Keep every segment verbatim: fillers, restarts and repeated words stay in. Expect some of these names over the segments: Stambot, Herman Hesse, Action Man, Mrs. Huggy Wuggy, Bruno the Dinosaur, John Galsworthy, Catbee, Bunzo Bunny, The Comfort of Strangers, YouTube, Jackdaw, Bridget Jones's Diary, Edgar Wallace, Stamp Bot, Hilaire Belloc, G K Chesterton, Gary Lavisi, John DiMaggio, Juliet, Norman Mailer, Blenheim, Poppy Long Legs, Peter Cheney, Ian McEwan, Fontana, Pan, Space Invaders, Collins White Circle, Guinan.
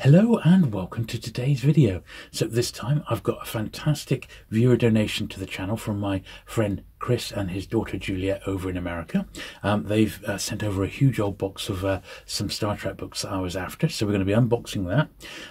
Hello and welcome to today's video. So this time I've got a fantastic viewer donation to the channel from my friend Chris and his daughter Juliet over in America. Um, they've uh, sent over a huge old box of uh, some Star Trek books that I was after, so we're going to be unboxing that.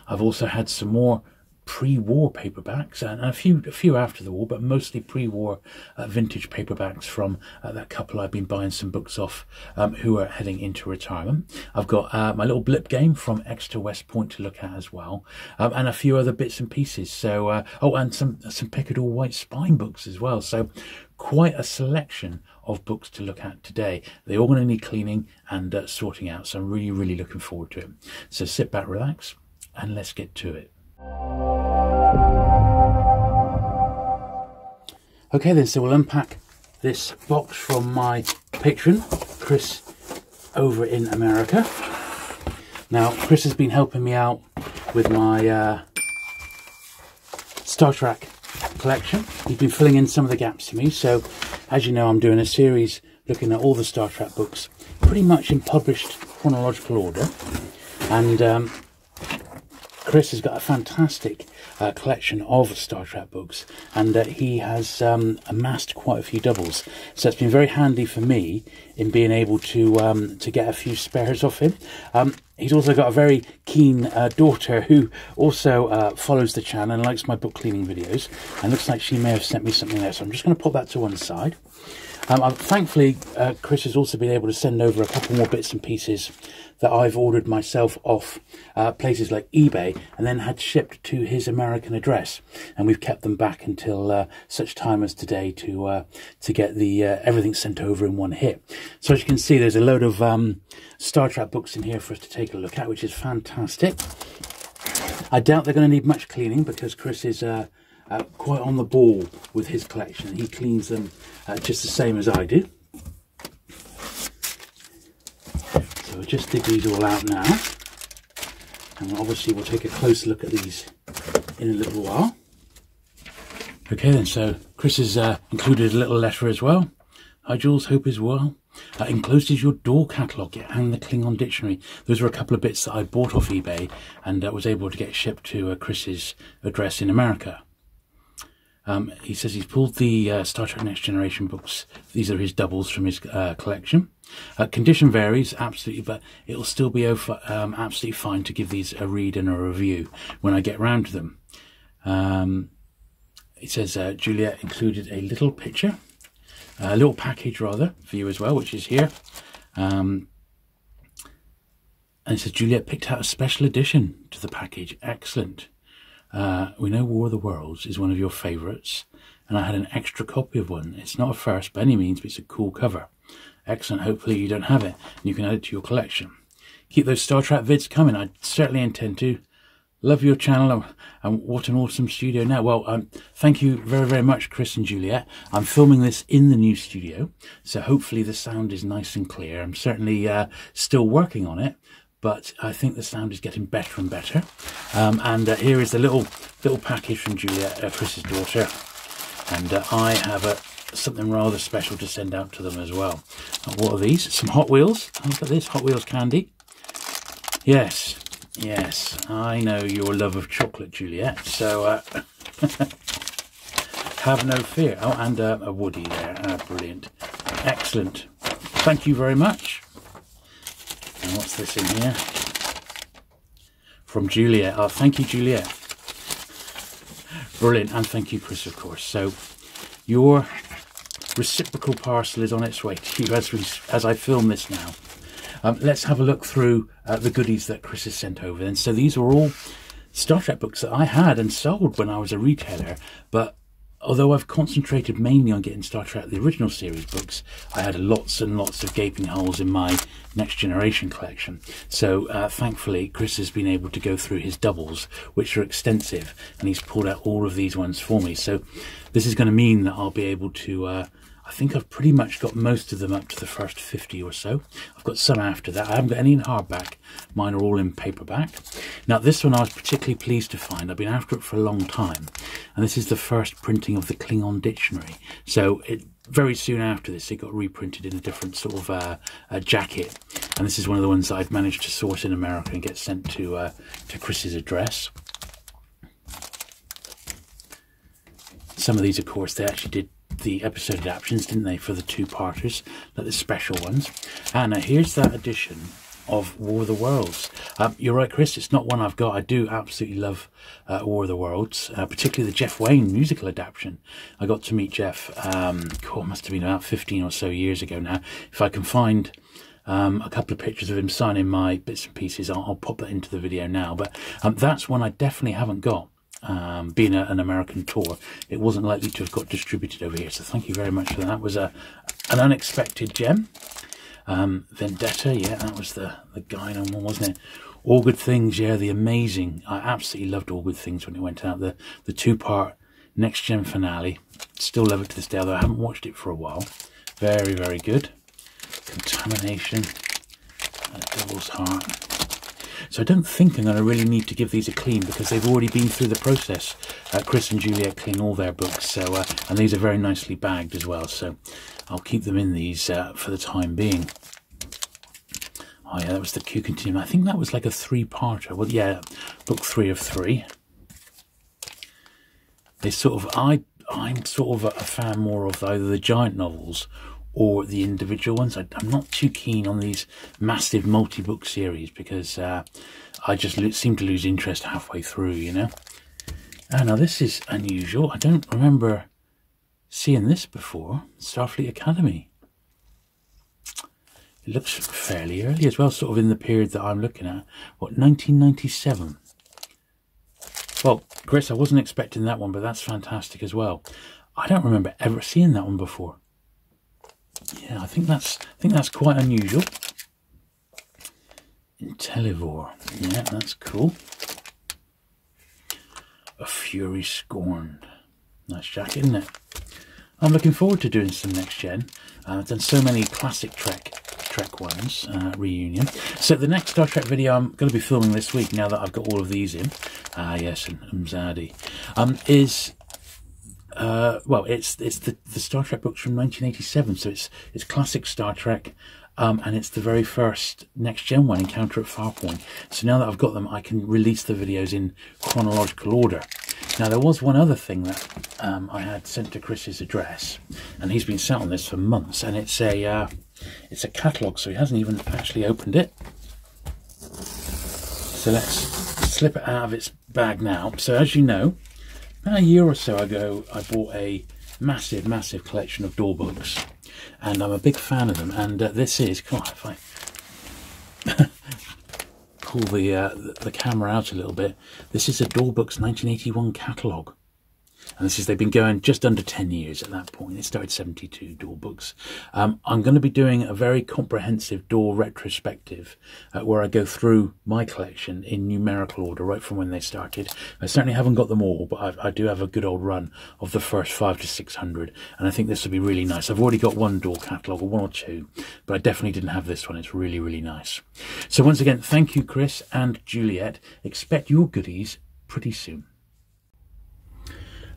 I've also had some more pre-war paperbacks and a few a few after the war, but mostly pre-war uh, vintage paperbacks from uh, that couple I've been buying some books off um, who are heading into retirement. I've got uh, my little blip game from Exeter West Point to look at as well, um, and a few other bits and pieces. So uh, oh, and some some Picador White Spine books as well. So quite a selection of books to look at today. They're all going to need cleaning and uh, sorting out, so I'm really really looking forward to it. So sit back, relax, and let's get to it. Okay then, so we'll unpack this box from my patron, Chris, over in America. Now, Chris has been helping me out with my uh, Star Trek collection. He's been filling in some of the gaps for me. So, as you know, I'm doing a series looking at all the Star Trek books, pretty much in published chronological order. And um, Chris has got a fantastic uh, collection of Star Trek books, and uh, he has um, amassed quite a few doubles. So it's been very handy for me in being able to um, to get a few spares off him. Um, he's also got a very keen uh, daughter who also uh, follows the channel and likes my book cleaning videos. And looks like she may have sent me something there, so I'm just going to pop that to one side. Um, I've, thankfully, uh, Chris has also been able to send over a couple more bits and pieces that I've ordered myself off uh, places like eBay and then had shipped to his American address, and we've kept them back until uh, such time as today to uh, to get the uh, everything sent over in one hit. So as you can see, there's a load of um, Star Trek books in here for us to take a look at, which is fantastic. I doubt they're going to need much cleaning because Chris is uh, uh, quite on the ball with his collection. He cleans them uh, just the same as I do. So we'll just dig these all out now, and obviously we'll take a close look at these in a little while. Okay then, so Chris has uh, included a little letter as well. Hi Jules, hope is well. Uh, enclosed is your door catalogue and the Klingon Dictionary. Those were a couple of bits that I bought off eBay and uh, was able to get shipped to uh, Chris's address in America. Um, he says he's pulled the uh, Star Trek Next Generation books. These are his doubles from his uh, collection. Uh, condition varies, absolutely, but it'll still be over, um, absolutely fine to give these a read and a review when I get round to them. Um, it says uh, Juliet included a little picture, a little package rather, for you as well, which is here. Um, and it says Juliet picked out a special addition to the package. Excellent. Uh, we know War of the Worlds is one of your favourites, and I had an extra copy of one. It's not a first by any means, but it's a cool cover. Excellent. Hopefully you don't have it, and you can add it to your collection. Keep those Star Trek vids coming. I certainly intend to. Love your channel, and what an awesome studio now. Well, um, thank you very, very much, Chris and Juliet. I'm filming this in the new studio, so hopefully the sound is nice and clear. I'm certainly uh, still working on it, but I think the sound is getting better and better. Um, and uh, here is the little little package from Juliet, uh, Chris's daughter. And uh, I have a, something rather special to send out to them as well. Uh, what are these? Some Hot Wheels. Oh, look at this, Hot Wheels candy. Yes, yes, I know your love of chocolate, Juliet. So uh, have no fear. Oh, and uh, a Woody there. Uh, brilliant. Excellent. Thank you very much. And what's this in here? From Juliet. Oh, thank you, Juliet. Brilliant. And thank you, Chris, of course. So your reciprocal parcel is on its way to you as, we, as I film this now. Um, let's have a look through uh, the goodies that Chris has sent over. And so these were all Star Trek books that I had and sold when I was a retailer, but although I've concentrated mainly on getting Star Trek, the original series books, I had lots and lots of gaping holes in my Next Generation collection. So uh, thankfully, Chris has been able to go through his doubles, which are extensive, and he's pulled out all of these ones for me. So this is going to mean that I'll be able to, uh, I think I've pretty much got most of them up to the first fifty or so. I've got some after that. I haven't got any in hardback. Mine are all in paperback. Now this one I was particularly pleased to find. I've been after it for a long time. and this is the first printing of the Klingon Dictionary. So it, very soon after this, it got reprinted in a different sort of uh, uh, jacket, and this is one of the ones that I'd managed to source in America and get sent to uh, to Chris's address. Some of these, of course, they actually did the episode adaptions, didn't they, for the two-parters, like the special ones. And uh, here's that edition of War of the Worlds. Um, you're right, Chris, it's not one I've got. I do absolutely love uh, War of the Worlds, uh, particularly the Jeff Wayne musical adaptation. I got to meet Jeff, um, cool, must have been about fifteen or so years ago now. If I can find um, a couple of pictures of him signing my bits and pieces, I'll, I'll pop that into the video now. But um, that's one I definitely haven't got. Um, being a, an American tour, it wasn't likely to have got distributed over here, so thank you very much for that. That was a, an unexpected gem. Um, Vendetta, yeah, that was the, the Guinan one, wasn't it? All Good Things, yeah, the amazing. I absolutely loved All Good Things when it went out. The, the two-part Next Gen finale. Still love it to this day, although I haven't watched it for a while. Very, very good. Contamination. Devil's Heart. So I don't think I'm going to really need to give these a clean because they've already been through the process. Uh, Chris and Juliet clean all their books, so uh, and these are very nicely bagged as well. So I'll keep them in these uh, for the time being. Oh yeah, that was the Q Continuum. I think that was like a three-parter. Well, yeah, book three of three. They sort of I I'm sort of a fan more of either the giant novels or the individual ones. I, I'm not too keen on these massive multi-book series because uh, I just seem to lose interest halfway through, you know. Uh, now this is unusual. I don't remember seeing this before. Starfleet Academy. It looks fairly early as well, sort of in the period that I'm looking at. What, nineteen ninety-seven? Well, Chris, I wasn't expecting that one, but that's fantastic as well. I don't remember ever seeing that one before. Yeah, I think that's I think that's quite unusual. Intellivore, yeah, that's cool. A Fury Scorned, nice jacket, isn't it? I'm looking forward to doing some Next Gen. Uh, I've done so many classic Trek Trek ones, uh, reunion. So the next Star Trek video I'm going to be filming this week, now that I've got all of these in, ah uh, yes, and Mzadi, um, is. Uh, well, it's it's the, the Star Trek books from nineteen eighty-seven, so it's it's classic Star Trek, um, and it's the very first Next Gen one, Encounter at Farpoint. So now that I've got them, I can release the videos in chronological order. Now, there was one other thing that um, I had sent to Chris's address, and he's been sat on this for months, and it's a uh, it's a catalogue, so he hasn't even actually opened it. So let's slip it out of its bag now. So as you know, about a year or so ago, I bought a massive, massive collection of Door Books, and I'm a big fan of them. And uh, this is, come on, if I pull the, uh, the camera out a little bit, this is a Door Books nineteen eighty-one catalogue. And this is, they've been going just under ten years at that point. They started seventy-two, Door Books. Um, I'm going to be doing a very comprehensive Door retrospective uh, where I go through my collection in numerical order right from when they started. I certainly haven't got them all, but I've, I do have a good old run of the first five to six hundred. And I think this will be really nice. I've already got one Door catalogue, or one or two, but I definitely didn't have this one. It's really, really nice. So once again, thank you, Chris and Juliet. Expect your goodies pretty soon.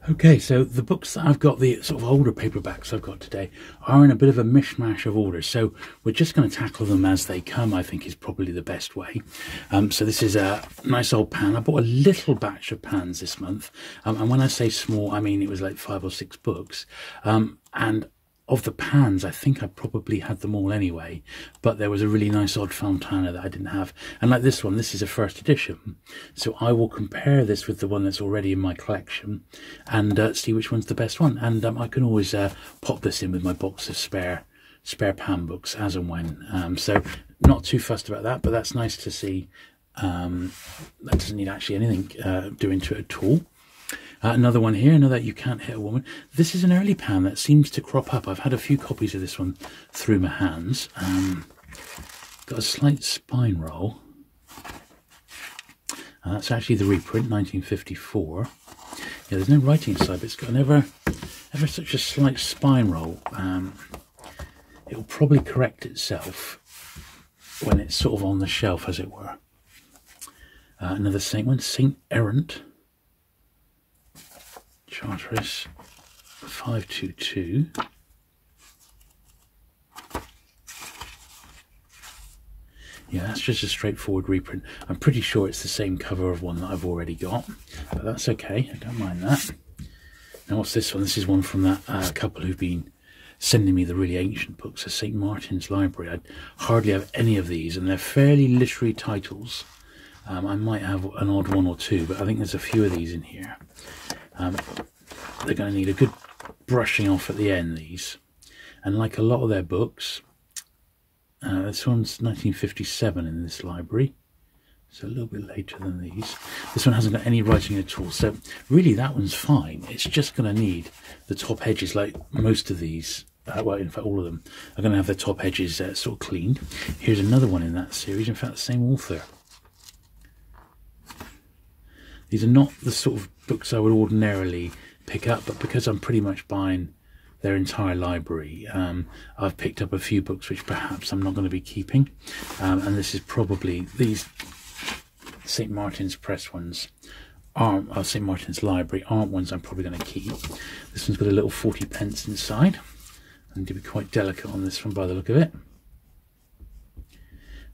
Okay, so the books that I've got, the sort of older paperbacks I've got today, are in a bit of a mishmash of orders. So we're just going to tackle them as they come, I think, is probably the best way. Um, so this is a nice old Pan. I bought a little batch of Pans this month. Um, and when I say small, I mean it was like five or six books. Um, and of the Pans, I think I probably had them all anyway. But there was a really nice odd Fontana that I didn't have. And like this one, this is a first edition. So I will compare this with the one that's already in my collection and uh, see which one's the best one. And um, I can always uh, pop this in with my box of spare spare Pan books as and when. Um, so not too fussed about that, but that's nice to see. Um, that doesn't need actually anything uh, doing to it at all. Uh, another one here, another You Can't Hit a Woman. This is an early Pan that seems to crop up. I've had a few copies of this one through my hands. Um, got a slight spine roll. Uh, that's actually the reprint, nineteen fifty-four. Yeah, there's no writing side, but it's got an ever, ever such a slight spine roll. Um, it'll probably correct itself when it's sort of on the shelf, as it were. Uh, another Saint one, Saint Errant. Charteris five two two. Yeah, that's just a straightforward reprint. I'm pretty sure it's the same cover of one that I've already got, but that's okay, I don't mind that. Now what's this one? This is one from that uh, couple who've been sending me the really ancient books, the Saint Martin's Library. I hardly have any of these, and they're fairly literary titles. Um, I might have an odd one or two, but I think there's a few of these in here. Um, they're going to need a good brushing off at the end, these. And like a lot of their books, uh, this one's nineteen fifty-seven in this library, so a little bit later than these. This one hasn't got any writing at all, so really that one's fine. It's just going to need the top edges, like most of these. Uh, well, in fact, all of them are going to have their top edges uh, sort of cleaned. Here's another one in that series, in fact, the same author. These are not the sort of books I would ordinarily pick up, but because I'm pretty much buying their entire library, um, I've picked up a few books which perhaps I'm not going to be keeping, um, and this is probably, these Saint Martin's Press ones, aren't, or Saint Martin's Library, aren't ones I'm probably going to keep. This one's got a little forty pence inside. I need to be quite delicate on this one by the look of it.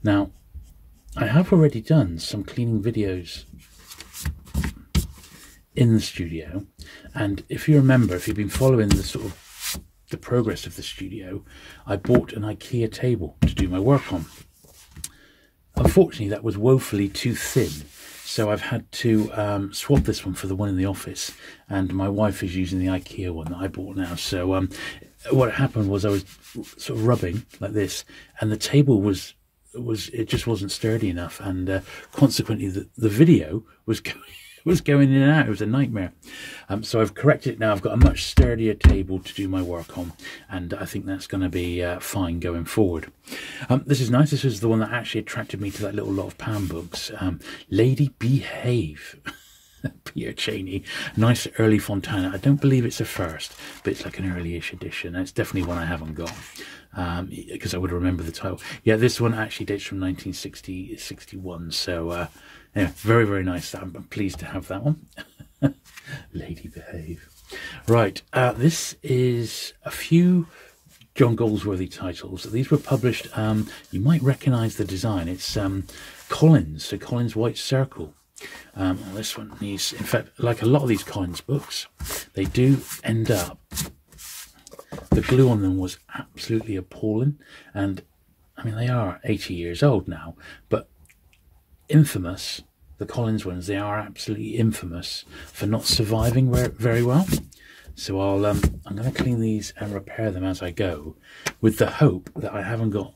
Now, I have already done some cleaning videos in the studio, and if you remember, if you've been following the sort of the progress of the studio, I bought an IKEA table to do my work on. Unfortunately, that was woefully too thin, so I've had to um, swap this one for the one in the office, and my wife is using the IKEA one that I bought now. So um, what happened was I was sort of rubbing like this, and the table was was it just wasn't sturdy enough, and uh, consequently the, the video was going was going in and out. It was a nightmare. Um, so I've corrected it now. I've got a much sturdier table to do my work on, and I think that's going to be uh, fine going forward. Um, this is nice. This is the one that actually attracted me to that little lot of Pan books. Um, Lady Behave. Peter Cheney. Nice early Fontana. I don't believe it's a first, but it's like an early-ish edition. It's definitely one I haven't got, because um, I would remember the title. Yeah, this one actually dates from nineteen sixty, sixty-one, so... Uh, Yeah, very, very nice. I'm pleased to have that one. Lady Behave. Right, uh, this is a few John Galsworthy titles. These were published, um, you might recognise the design. It's um, Collins, so Collins White Circle. Um, well, this one needs, in fact, like a lot of these Collins books, they do end up, the glue on them was absolutely appalling. And, I mean, they are eighty years old now, but infamous, the Collins ones, they are absolutely infamous for not surviving very well. So I'll um I'm going to clean these and repair them as I go, with the hope that I haven't got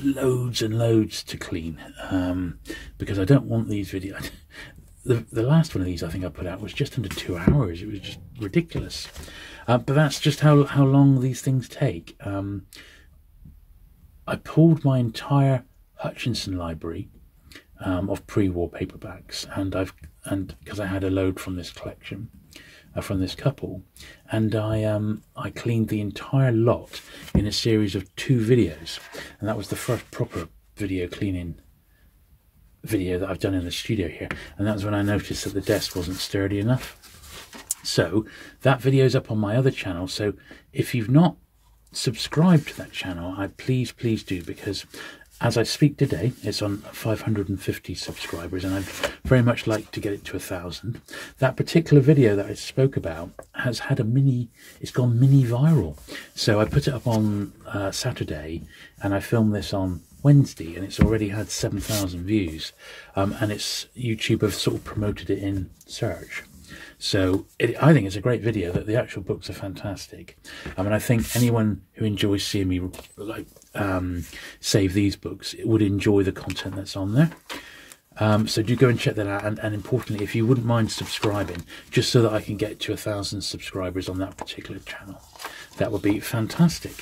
loads and loads to clean, um because I don't want these videos. the, the last one of these I think I put out was just under two hours. It was just ridiculous, uh, but that's just how how long these things take. um I pulled my entire Hutchinson library um, of pre-war paperbacks, and I've and because I had a load from this collection, uh, from this couple, and I um I cleaned the entire lot in a series of two videos, and that was the first proper video cleaning video that I've done in the studio here, and that's when I noticed that the desk wasn't sturdy enough. So that video's up on my other channel, so if you've not subscribed to that channel, I please please do, because as I speak today, it's on five hundred fifty subscribers, and I'd very much like to get it to a thousand. That particular video that I spoke about has had a mini, it's gone mini viral. So I put it up on uh, Saturday, and I filmed this on Wednesday, and it's already had seven thousand views. Um, and it's, YouTube have sort of promoted it in search. So it, I think it's a great video. That the actual books are fantastic. I mean, I think anyone who enjoys seeing me like um, save these books would enjoy the content that's on there. Um, so do go and check that out. And, and importantly, if you wouldn't mind subscribing, just so that I can get to a thousand subscribers on that particular channel, that would be fantastic.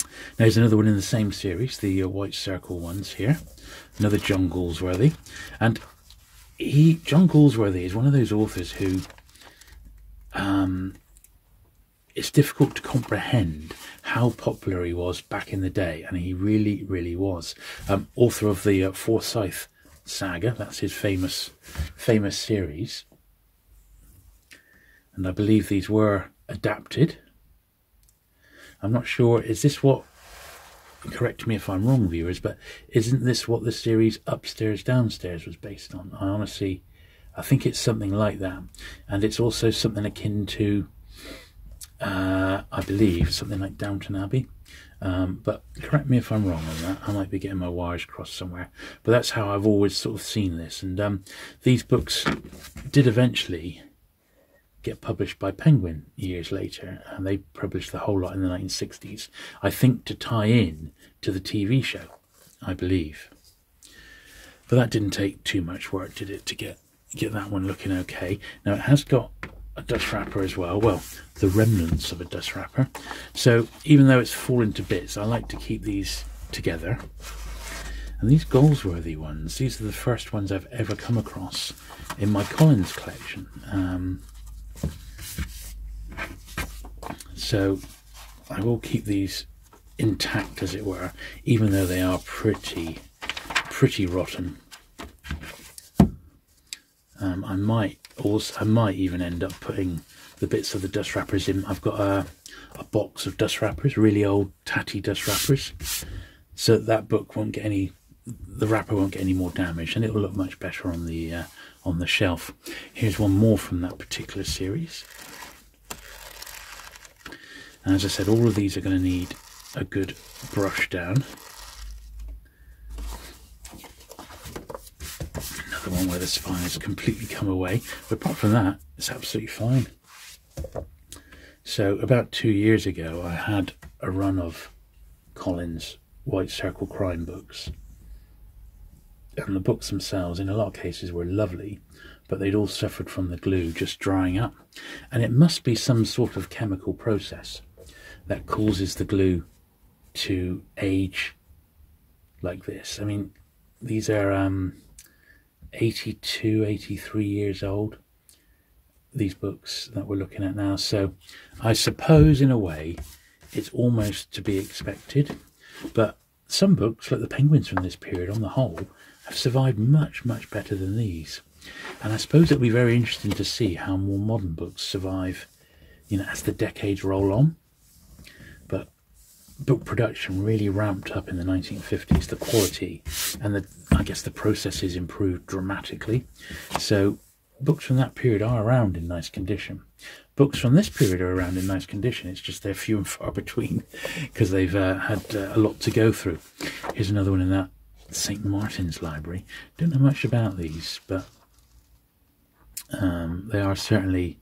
Now, there's another one in the same series, the uh, White Circle ones here. Another John Galsworthy, and. He, John Galsworthy is one of those authors who um, it's difficult to comprehend how popular he was back in the day, and he really, really was. Um, author of the uh, Forsyth saga, that's his famous, famous series. and I believe these were adapted. I'm not sure, is this what, correct me if I'm wrong, viewers, but isn't this what the series Upstairs Downstairs was based on? I honestly, I think it's something like that, and it's also something akin to, uh, I believe, something like Downton Abbey. Um, but correct me if I'm wrong on that. I might be getting my wires crossed somewhere, but that's how I've always sort of seen this. And um, these books did eventually get published by Penguin years later, and they published the whole lot in the nineteen sixties, I think, to tie in to the T V show, I believe. But that didn't take too much work, did it, to get get that one looking okay. Now it has got a dust wrapper as well, well, the remnants of a dust wrapper, so even though it's fallen to bits, I like to keep these together. And these Galsworthy ones, these are the first ones I've ever come across in my Collins collection. Um, so I will keep these intact, as it were, even though they are pretty pretty rotten. um, I might also I might even end up putting the bits of the dust wrappers in. I've got a, a box of dust wrappers, really old tatty dust wrappers, so that book won't get any, the wrapper won't get any more damage, and it will look much better on the uh, on the shelf. Here's one more from that particular series. And as I said, all of these are going to need a good brush down. Another one where the spine has completely come away, but apart from that, it's absolutely fine. So about two years ago, I had a run of Collins White Circle crime books. And the books themselves, in a lot of cases, were lovely, but they'd all suffered from the glue just drying up. And it must be some sort of chemical process that causes the glue to age like this. I mean, these are um, eighty-two, eighty-three years old, these books that we're looking at now. So I suppose, in a way, it's almost to be expected. But some books, like the Penguins from this period, on the whole, have survived much, much better than these. And I suppose it'll be very interesting to see how more modern books survive, you know, as the decades roll on. But book production really ramped up in the nineteen fifties, the quality and the, I guess, the processes improved dramatically. So books from that period are around in nice condition. Books from this period are around in nice condition. It's just they're few and far between because they've uh, had uh, a lot to go through. Here's another one in that Saint Martin's Library. Don't know much about these, but um, they are certainly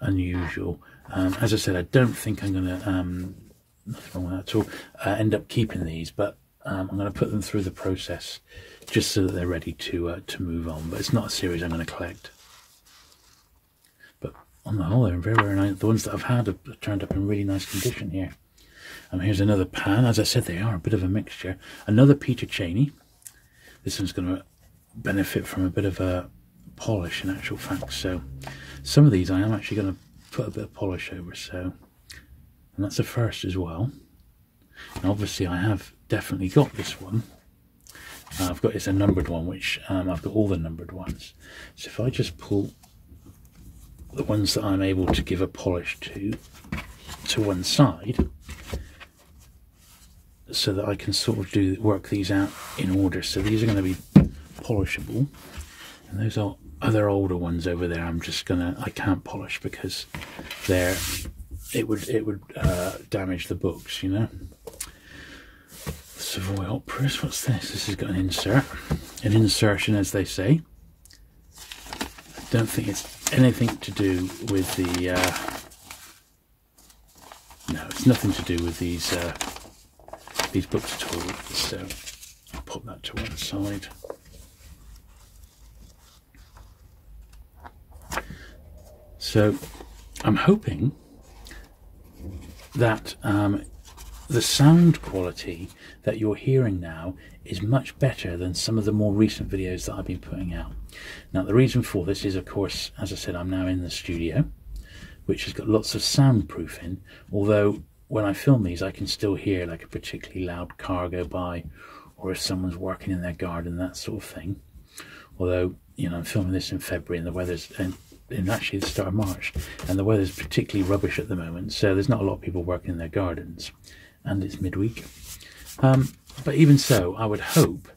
unusual. Um, as I said, I don't think I'm going to, um, nothing wrong with that at all, uh, end up keeping these, but um, I'm going to put them through the process just so that they're ready to uh, to move on. But it's not a series I'm going to collect. But on the whole, they're very, very nice. The ones that I've had have turned up in really nice condition here. Um, here's another Pan. As I said, they are a bit of a mixture. Another Peter Cheney. This one's going to benefit from a bit of a polish, in actual fact. So some of these I am actually going to put a bit of polish over. So, and that's a first as well. And obviously I have definitely got this one. Uh, I've got, it's a numbered one, which um, I've got all the numbered ones. So if I just pull the ones that I'm able to give a polish to to one side, so that I can sort of do work these out in order. So these are going to be polishable, and those are other older ones over there. I'm just gonna, I can't polish because they're, it would it would uh, damage the books, you know. Savoy Operas. What's this? This has got an insert, an insertion, as they say. I don't think it's anything to do with the. Uh, no, it's nothing to do with these. Uh, these books at all, so I'll pop that to one side. So I'm hoping that um, the sound quality that you're hearing now is much better than some of the more recent videos that I've been putting out. Now the reason for this is, of course, as I said, I'm now in the studio, which has got lots of soundproofing, although when I film these, I can still hear like a particularly loud car go by, or if someone's working in their garden, that sort of thing. Although, you know, I'm filming this in February and the weather's, and in actually the start of March, and the weather's particularly rubbish at the moment, so there's not a lot of people working in their gardens, and it's midweek. Um, but even so, I would hope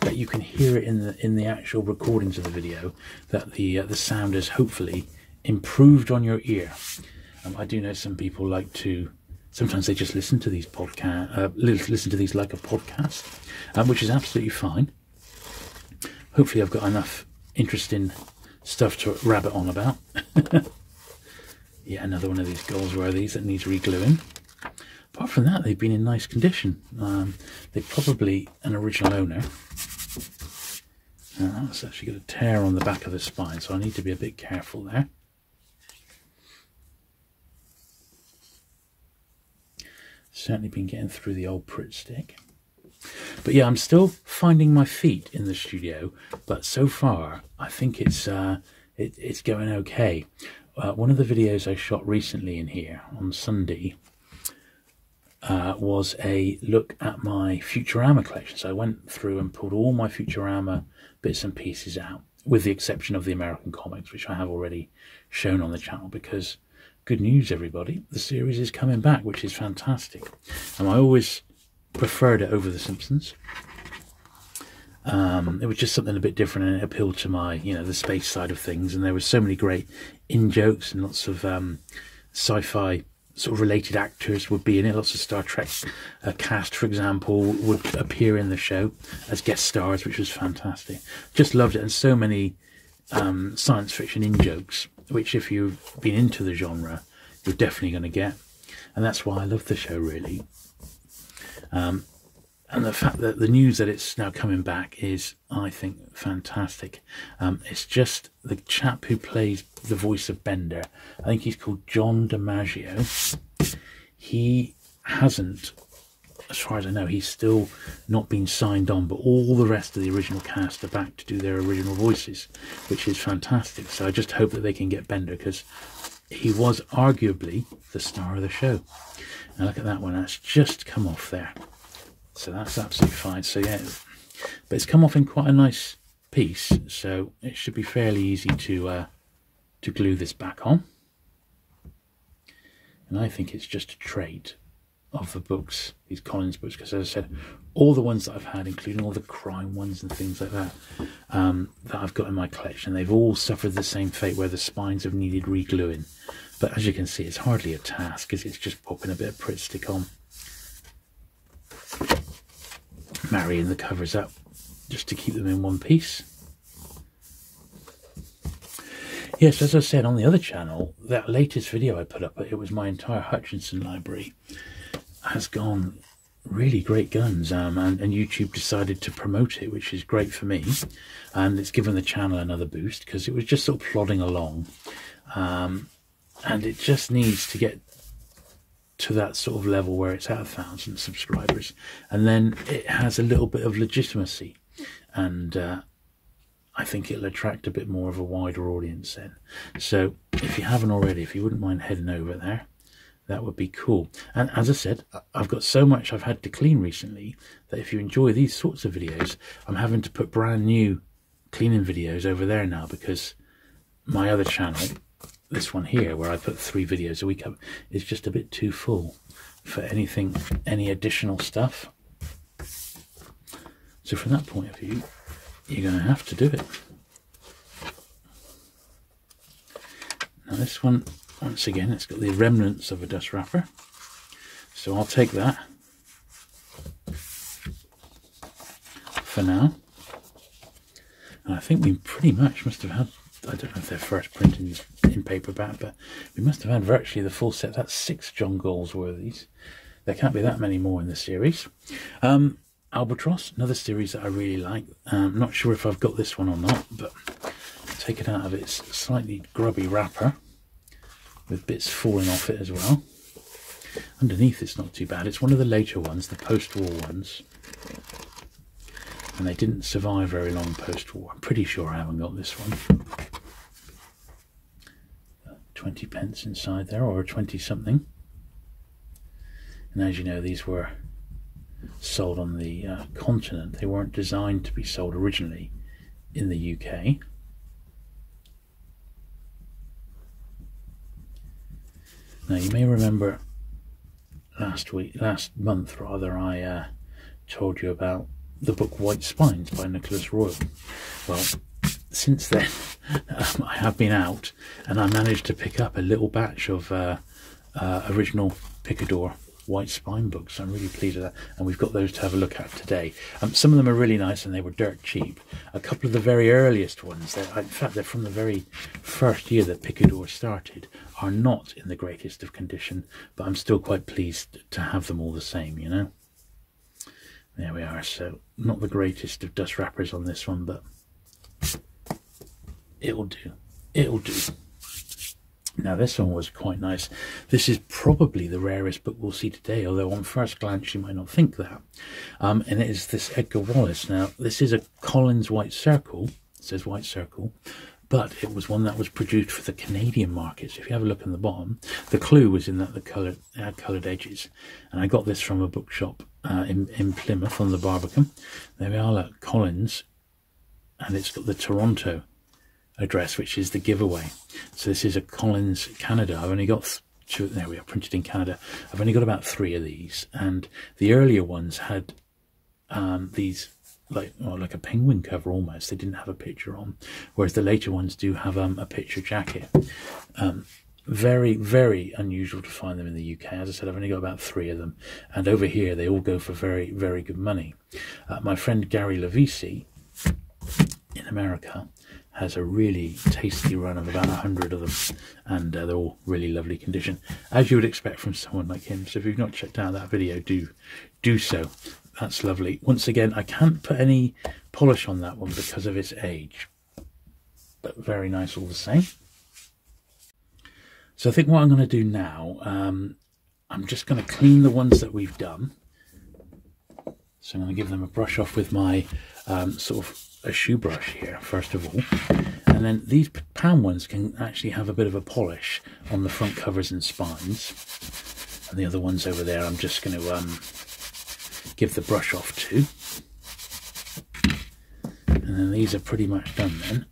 that you can hear it in the in the actual recordings of the video, that the uh, the sound is hopefully improved on your ear. Um, I do know some people like to, sometimes they just listen to these podcast, uh, listen to these like a podcast, um, which is absolutely fine. Hopefully I've got enough interesting stuff to rabbit on about. Yeah, another one of these Galsworthys that needs re-gluing. Apart from that, they've been in nice condition. Um, they're probably an original owner. Uh, that's actually got a tear on the back of the spine, so I need to be a bit careful there. Certainly been getting through the old Pritt stick. But yeah, I'm still finding my feet in the studio, but so far I think it's uh, it, it's going okay. Uh, one of the videos I shot recently in here on Sunday uh, was a look at my Futurama collection. So I went through and pulled all my Futurama bits and pieces out, with the exception of the American comics, which I have already shown on the channel, because good news, everybody, the series is coming back, which is fantastic. And I always preferred it over The Simpsons. Um, it was just something a bit different, and it appealed to my, you know, the space side of things. And there were so many great in-jokes, and lots of um, sci-fi sort of related actors would be in it. Lots of Star Trek uh, cast, for example, would appear in the show as guest stars, which was fantastic. Just loved it. And so many um, science fiction in-jokes, which if you've been into the genre, you're definitely going to get. And that's why I love the show, really. Um, and the fact that the news that it's now coming back is, I think, fantastic. Um, it's just the chap who plays the voice of Bender, I think he's called John DiMaggio. He hasn't, as far as I know, he's still not been signed on, but all the rest of the original cast are back to do their original voices, which is fantastic. So I just hope that they can get Bender, because he was arguably the star of the show. Now look at that one, that's just come off there. So that's absolutely fine. So yeah, but it's come off in quite a nice piece, so it should be fairly easy to uh, to glue this back on. And I think it's just a trait of the books, these Collins books, because as I said, all the ones that I've had, including all the crime ones and things like that, um, that I've got in my collection, they've all suffered the same fate where the spines have needed re-gluing. But as you can see, it's hardly a task, because it's just popping a bit of Pritt stick on, marrying the covers up just to keep them in one piece. Yes, as I said on the other channel, that latest video I put up, it was my entire Hutchinson library, has gone really great guns, um, and, and YouTube decided to promote it, which is great for me, and it's given the channel another boost, because it was just sort of plodding along, um, and it just needs to get to that sort of level where it's at a thousand subscribers, and then it has a little bit of legitimacy, and uh, I think it'll attract a bit more of a wider audience then. So if you haven't already, if you wouldn't mind heading over there, that would be cool. And as I said, I've got so much I've had to clean recently that if you enjoy these sorts of videos, I'm having to put brand new cleaning videos over there now, because my other channel, this one here, where I put three videos a week up, is just a bit too full for anything, any additional stuff. So from that point of view, you're going to have to do it. Now this one, once again, it's got the remnants of a dust wrapper, so I'll take that for now. And I think we pretty much must have had, I don't know if they're first printings in paperback, but we must have had virtually the full set. That's six John Galsworthys. There can't be that many more in the series. Um, Albatross, another series that I really like. Um, not sure if I've got this one or not, but I'll take it out of its slightly grubby wrapper, with bits falling off it as well. Underneath it's not too bad. It's one of the later ones, the post-war ones. And they didn't survive very long post-war. I'm pretty sure I haven't got this one. twenty pence inside there, or twenty something. And as you know, these were sold on the uh, continent. They weren't designed to be sold originally in the U K. Now, you may remember last week, last month rather, I uh, told you about the book White Spines by Nicholas Royle. Well, since then, um, I have been out and I managed to pick up a little batch of uh, uh, original Picador White Spine books. So I'm really pleased with that, and we've got those to have a look at today. Um, some of them are really nice and they were dirt cheap. A couple of the very earliest ones, that in fact they're from the very first year that Picador started, are not in the greatest of condition, but I'm still quite pleased to have them all the same, you know. There we are. So not the greatest of dust wrappers on this one, but it'll do, it'll do. Now, this one was quite nice. This is probably the rarest book we'll see today, although on first glance you might not think that. Um, and it is this Edgar Wallace. Now, this is a Collins White Circle. It says White Circle, but it was one that was produced for the Canadian market. So if you have a look in the bottom, the clue was in that the colour, it had coloured edges. And I got this from a bookshop uh, in, in Plymouth on the Barbican. There we are, look, Collins. And it's got the Toronto address, which is the giveaway. So this is a Collins Canada. I've only got two. There we are, printed in Canada. I've only got about three of these, and the earlier ones had um these like well, like a penguin cover almost. They didn't have a picture on, whereas the later ones do have um a picture jacket. um very very unusual to find them in the U K. As I said, I've only got about three of them, and over here they all go for very very good money. Uh, my friend Gary Lavisi in America has a really tasty run of about a hundred of them, and uh, they're all really lovely condition, as you would expect from someone like him. So if you've not checked out that video, do do so. That's lovely. Once again, I can't put any polish on that one because of its age, but very nice all the same. So I think what I'm going to do now, um, I'm just going to clean the ones that we've done. So I'm going to give them a brush off with my um, sort of a shoe brush here first of all, and then these Pan ones can actually have a bit of a polish on the front covers and spines, and the other ones over there I'm just going to um give the brush off to, and then these are pretty much done then.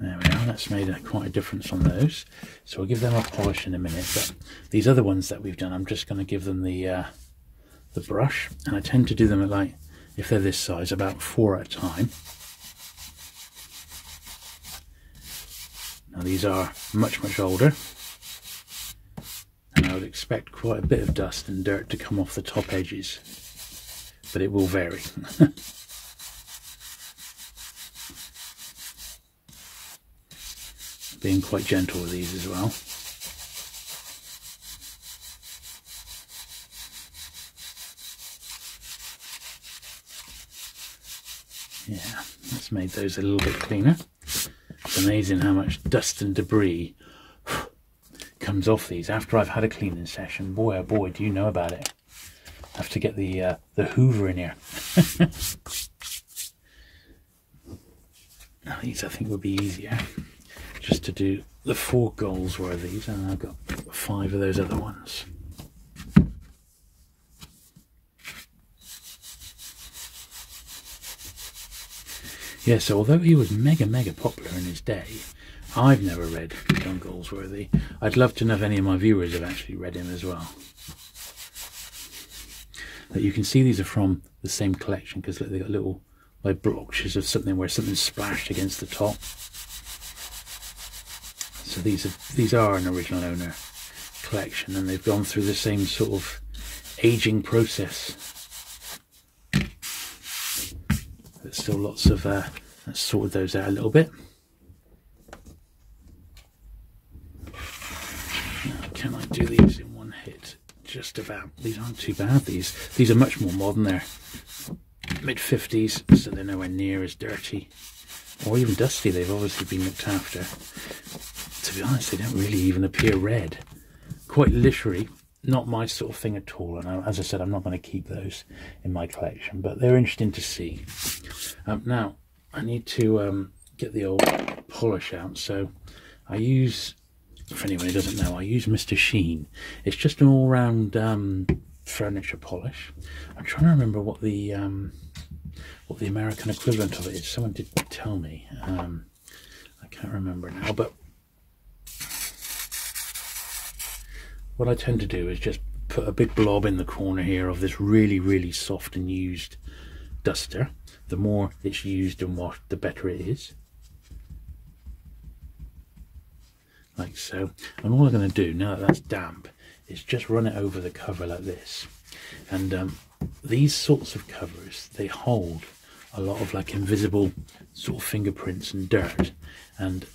There we are, that's made a, quite a difference on those. So we'll give them a polish in a minute, but these other ones that we've done, I'm just going to give them the uh, the brush, and I tend to do them at, like, if they're this size, about four at a time. Now these are much, much older, and I would expect quite a bit of dust and dirt to come off the top edges, but it will vary. Being quite gentle with these as well. Yeah, that's made those a little bit cleaner. It's amazing how much dust and debris comes off these after I've had a cleaning session. Boy, oh boy, do you know about it. I have to get the uh, the Hoover in here. Now these I think would be easier, just to do the four goals were of these, and I've got five of those other ones. Yeah, so although he was mega, mega popular in his day, I've never read John Galsworthy. I'd love to know if any of my viewers have actually read him as well. But you can see these are from the same collection, because they've got little like blotches of something where something splashed against the top. So these are, these are an original owner collection, and they've gone through the same sort of aging process. There's still lots of, uh, let's sort those out a little bit. Now, can I do these in one hit? Just about. These aren't too bad. These, these are much more modern. They're mid fifties, so they're nowhere near as dirty or even dusty. They've obviously been looked after. To be honest, they don't really even appear red. Quite literally, not my sort of thing at all. And I, as I said, I'm not going to keep those in my collection, but they're interesting to see. Um, now, I need to um, get the old polish out. So I use, for anyone who doesn't know, I use Mister Sheen. It's just an all-round um, furniture polish. I'm trying to remember what the um, what the American equivalent of it is. Someone did tell me. Um, I can't remember now, but what I tend to do is just put a big blob in the corner here of this really, really soft and used duster. The more it's used and washed, the better it is. Like so. And all I'm going to do now that that's damp is just run it over the cover like this. And um, these sorts of covers, they hold a lot of like invisible sort of fingerprints and dirt, and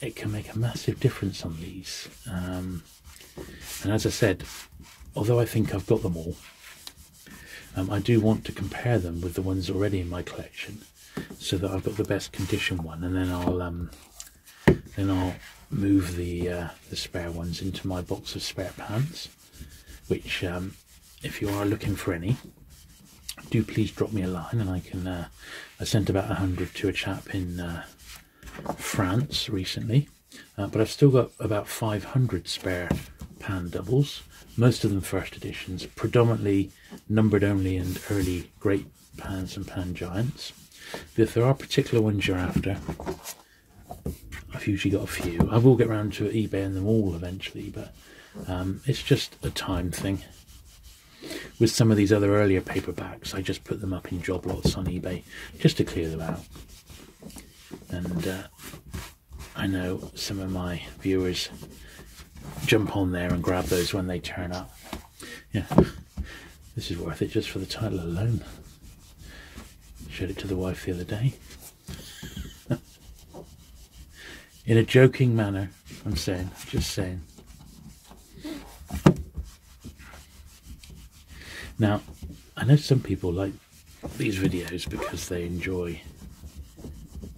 it can make a massive difference on these. Um, and as I said, although I think I've got them all, um, I do want to compare them with the ones already in my collection so that I've got the best condition one, and then I'll um, then I'll move the uh, the spare ones into my box of spare pans, which um, if you are looking for any, do please drop me a line, and I can uh, I sent about a hundred to a chap in uh, France recently, uh, but I've still got about five hundred spare pan doubles, most of them first editions, predominantly numbered only and early great pans and pan giants. But if there are particular ones you're after, I've usually got a few. I will get round to eBaying them all eventually, but um, it's just a time thing. With some of these other earlier paperbacks, I just put them up in job lots on eBay just to clear them out. And uh, I know some of my viewers jump on there and grab those when they turn up. Yeah, this is worth it just for the title alone. Showed it to the wife the other day. In a joking manner, I'm saying, just saying. Now, I know some people like these videos because they enjoy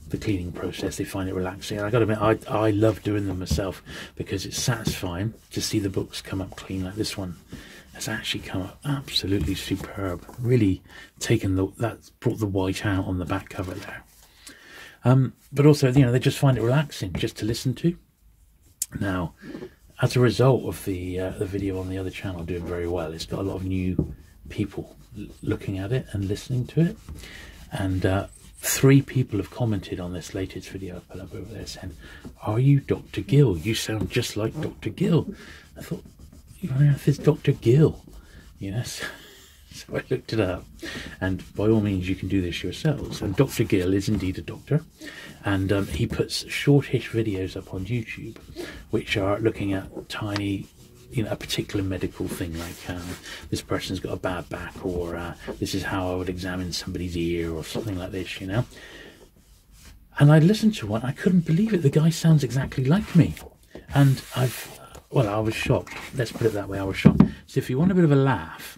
the cleaning process, they find it relaxing. And I gotta admit, I, I love doing them myself because it's satisfying to see the books come up clean, like this one has actually come up absolutely superb. Really taken the, that's brought the white out on the back cover there. Um, but also, you know, they just find it relaxing just to listen to. Now, as a result of the uh, the video on the other channel doing very well, it's got a lot of new people looking at it and listening to it. And uh, three people have commented on this latest video I put up over there saying, "Are you Doctor Gill? You sound just like Doctor Gill." I thought, "What on earth is Doctor Gill?" Yes. So I looked it up, and by all means you can do this yourselves, and Doctor Gill is indeed a doctor, and um, he puts shortish videos up on YouTube which are looking at tiny, you know, a particular medical thing, like um, this person's got a bad back, or uh, this is how I would examine somebody's ear, or something like this, you know. And I listened to one, I couldn't believe it, the guy sounds exactly like me, and I've, well, I was shocked, let's put it that way, I was shocked. So if you want a bit of a laugh,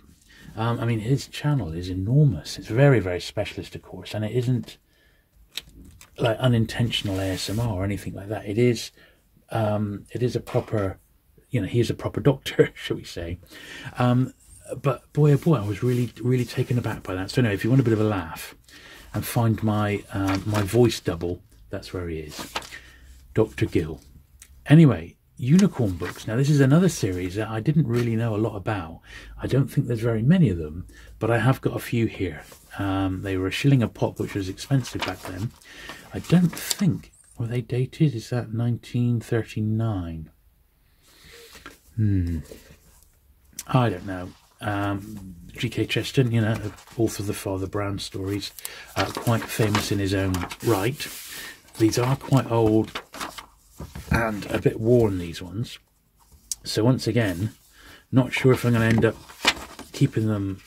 Um, I mean, his channel is enormous. It's very, very specialist, of course, and it isn't like unintentional A S M R or anything like that. It is, um, it is a proper, you know, he is a proper doctor, shall we say? Um, but boy, oh boy, I was really, really taken aback by that. So, no, if you want a bit of a laugh, and find my uh, my voice double, that's where he is, Doctor Gill. Anyway. Unicorn books. Now, this is another series that I didn't really know a lot about. I don't think there's very many of them, but I have got a few here. Um, they were a shilling a pop, which was expensive back then. I don't think, were they dated? Is that nineteen thirty-nine? Hmm. I don't know. Um, G K Chesterton, you know, author of the Father Brown stories, uh, quite famous in his own right. These are quite old and a bit worn, these ones. So once again, not sure if I'm going to end up keeping them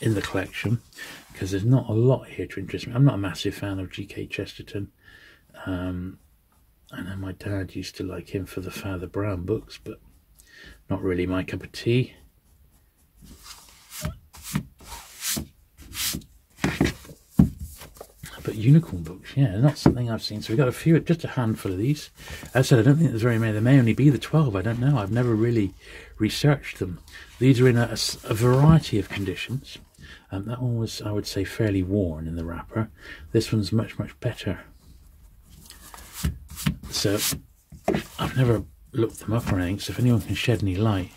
in the collection because there's not a lot here to interest me. I'm not a massive fan of G K Chesterton. um I know my dad used to like him for the Father Brown books, but not really my cup of tea. But unicorn books, yeah, not something I've seen. So we've got a few, just a handful of these. As I said, I don't think there's very many. There may only be the twelve, I don't know. I've never really researched them. These are in a, a variety of conditions. Um, that one was, I would say, fairly worn in the wrapper. This one's much, much better. So I've never looked them up or anything, so if anyone can shed any light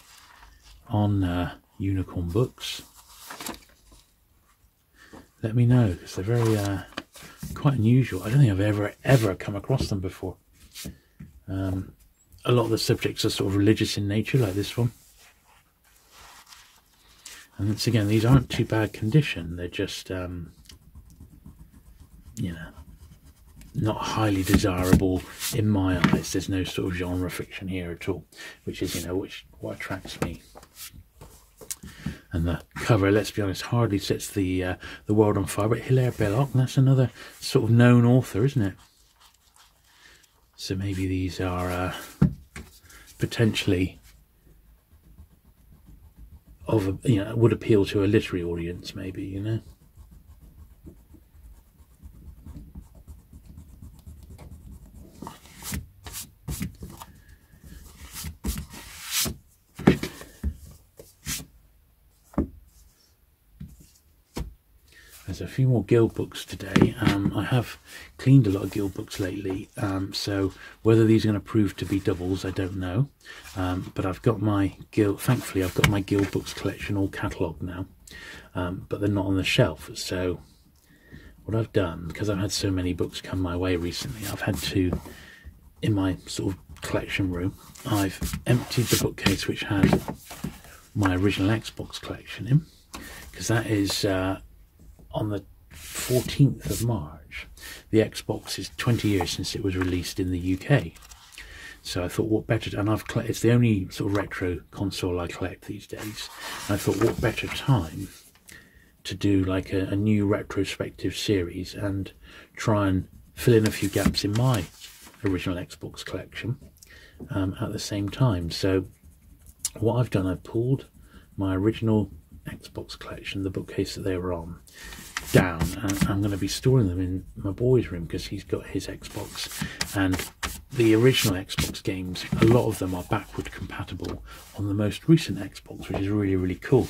on uh, Unicorn Books, let me know, because they're very uh, quite unusual. I don't think I've ever ever come across them before. Um, a lot of the subjects are sort of religious in nature, like this one. And once again, these aren't too bad condition. They're just, um, you know, not highly desirable in my eyes. There's no sort of genre fiction here at all, which is, you know, which what attracts me. And the cover, let's be honest, hardly sets the uh, the world on fire. But Hilaire Belloc, that's another sort of known author, isn't it? So maybe these are uh, potentially of a, you know, would appeal to a literary audience, maybe, you know. There's a few more guild books today. Um, I have cleaned a lot of guild books lately, um, so whether these are going to prove to be doubles, I don't know. Um, but I've got my guild, thankfully, I've got my guild books collection all catalogued now, um, but they're not on the shelf. So what I've done, because I've had so many books come my way recently, I've had to, in my sort of collection room, I've emptied the bookcase which had my original Xbox collection in, because that is... Uh, on the fourteenth of March, the Xbox is twenty years since it was released in the U K. So I thought, what better? And I've it's the only sort of retro console I collect these days. And I thought, what better time to do like a, a new retrospective series and try and fill in a few gaps in my original Xbox collection um, at the same time. So what I've done, I've pulled my original Xbox collection, the bookcase that they were on, down, and I'm going to be storing them in my boy's room because he's got his Xbox, and the original Xbox games, a lot of them are backward compatible on the most recent Xbox, which is really really cool.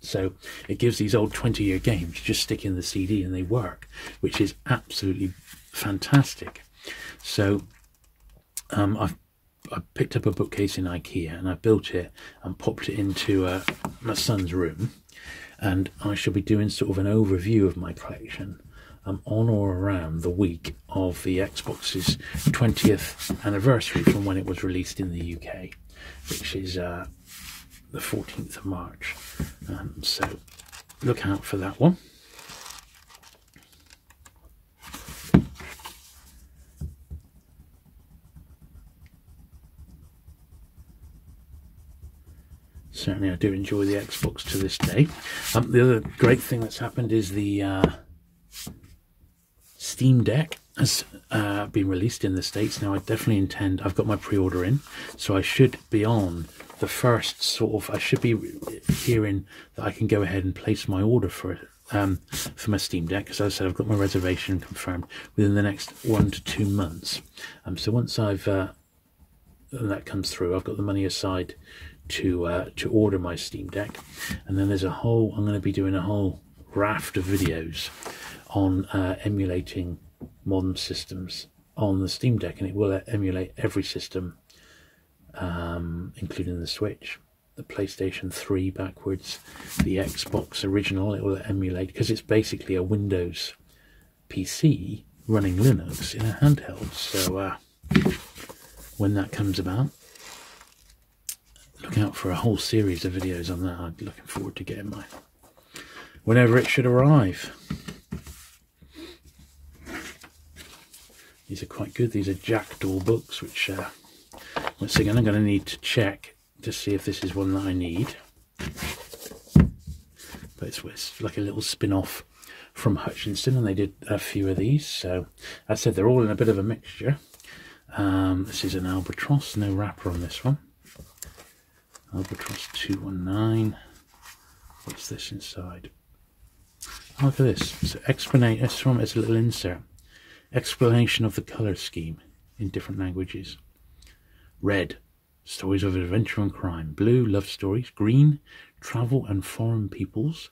So it gives these old twenty year games, just stick in the C D and they work, which is absolutely fantastic. So um, I've I picked up a bookcase in IKEA and I built it and popped it into uh, my son's room, and I shall be doing sort of an overview of my collection um, on or around the week of the Xbox's twentieth anniversary from when it was released in the U K, which is uh, the fourteenth of March. Um, so look out for that one. Certainly I do enjoy the Xbox to this day. Um, the other great thing that's happened is the uh, Steam Deck has uh, been released in the States. Now I definitely intend, I've got my pre-order in, so I should be on the first sort of, I should be hearing that I can go ahead and place my order for it, um, for my Steam Deck, because as I said, I've got my reservation confirmed within the next one to two months. Um, so once I've, uh, that comes through, I've got the money aside to uh, to order my Steam Deck, and then there's a whole, I'm going to be doing a whole raft of videos on uh, emulating modern systems on the Steam Deck, and it will emulate every system, um, including the Switch, the PlayStation three backwards, the Xbox original. It will emulate, because it's basically a Windows P C running Linux in a handheld. So uh, when that comes about, look out for a whole series of videos on that. I'm looking forward to getting mine whenever it should arrive. These are quite good. These are Jackdaw books, which uh, once again I'm going to need to check to see if this is one that I need. But it's, it's like a little spin-off from Hutchinson, and they did a few of these. So as I said, they're all in a bit of a mixture. Um, this is an Albatross, no wrapper on this one. Albatross two one nine. What's this inside? Oh, look at this. So explanation, it's from, it's a little insert. Explanation of the colour scheme in different languages. Red, stories of adventure and crime. Blue, love stories. Green, travel and foreign peoples.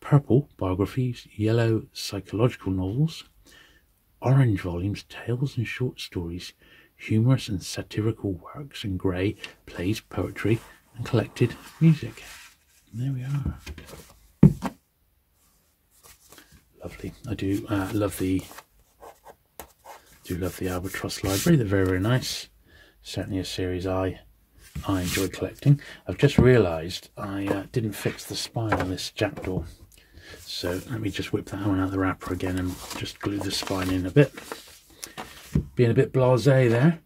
Purple, biographies. Yellow, psychological novels. Orange volumes, tales and short stories. Humorous and satirical works. And grey, plays, poetry, and collected music. And there we are. Lovely. I do uh, love the do love the Albatross library. They're very, very nice. Certainly a series I I enjoy collecting. I've just realised I uh, didn't fix the spine on this Jackdaw. So let me just whip that one out of the wrapper again and just glue the spine in a bit. Being a bit blasé there.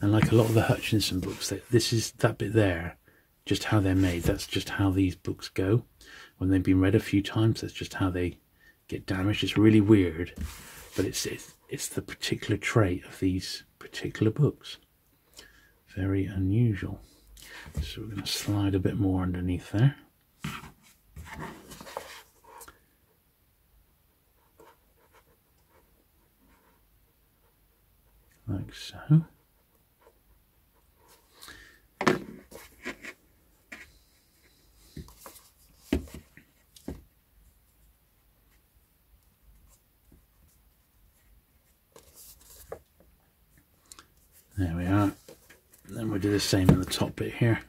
And like a lot of the Hutchinson books, that this is that bit there, just how they're made. That's just how these books go. When they've been read a few times, that's just how they get damaged. It's really weird, but it's it's, it's the particular trait of these particular books. Very unusual. So we're going to slide a bit more underneath there. Like so. There we are. And then we'll do the same in the top bit here.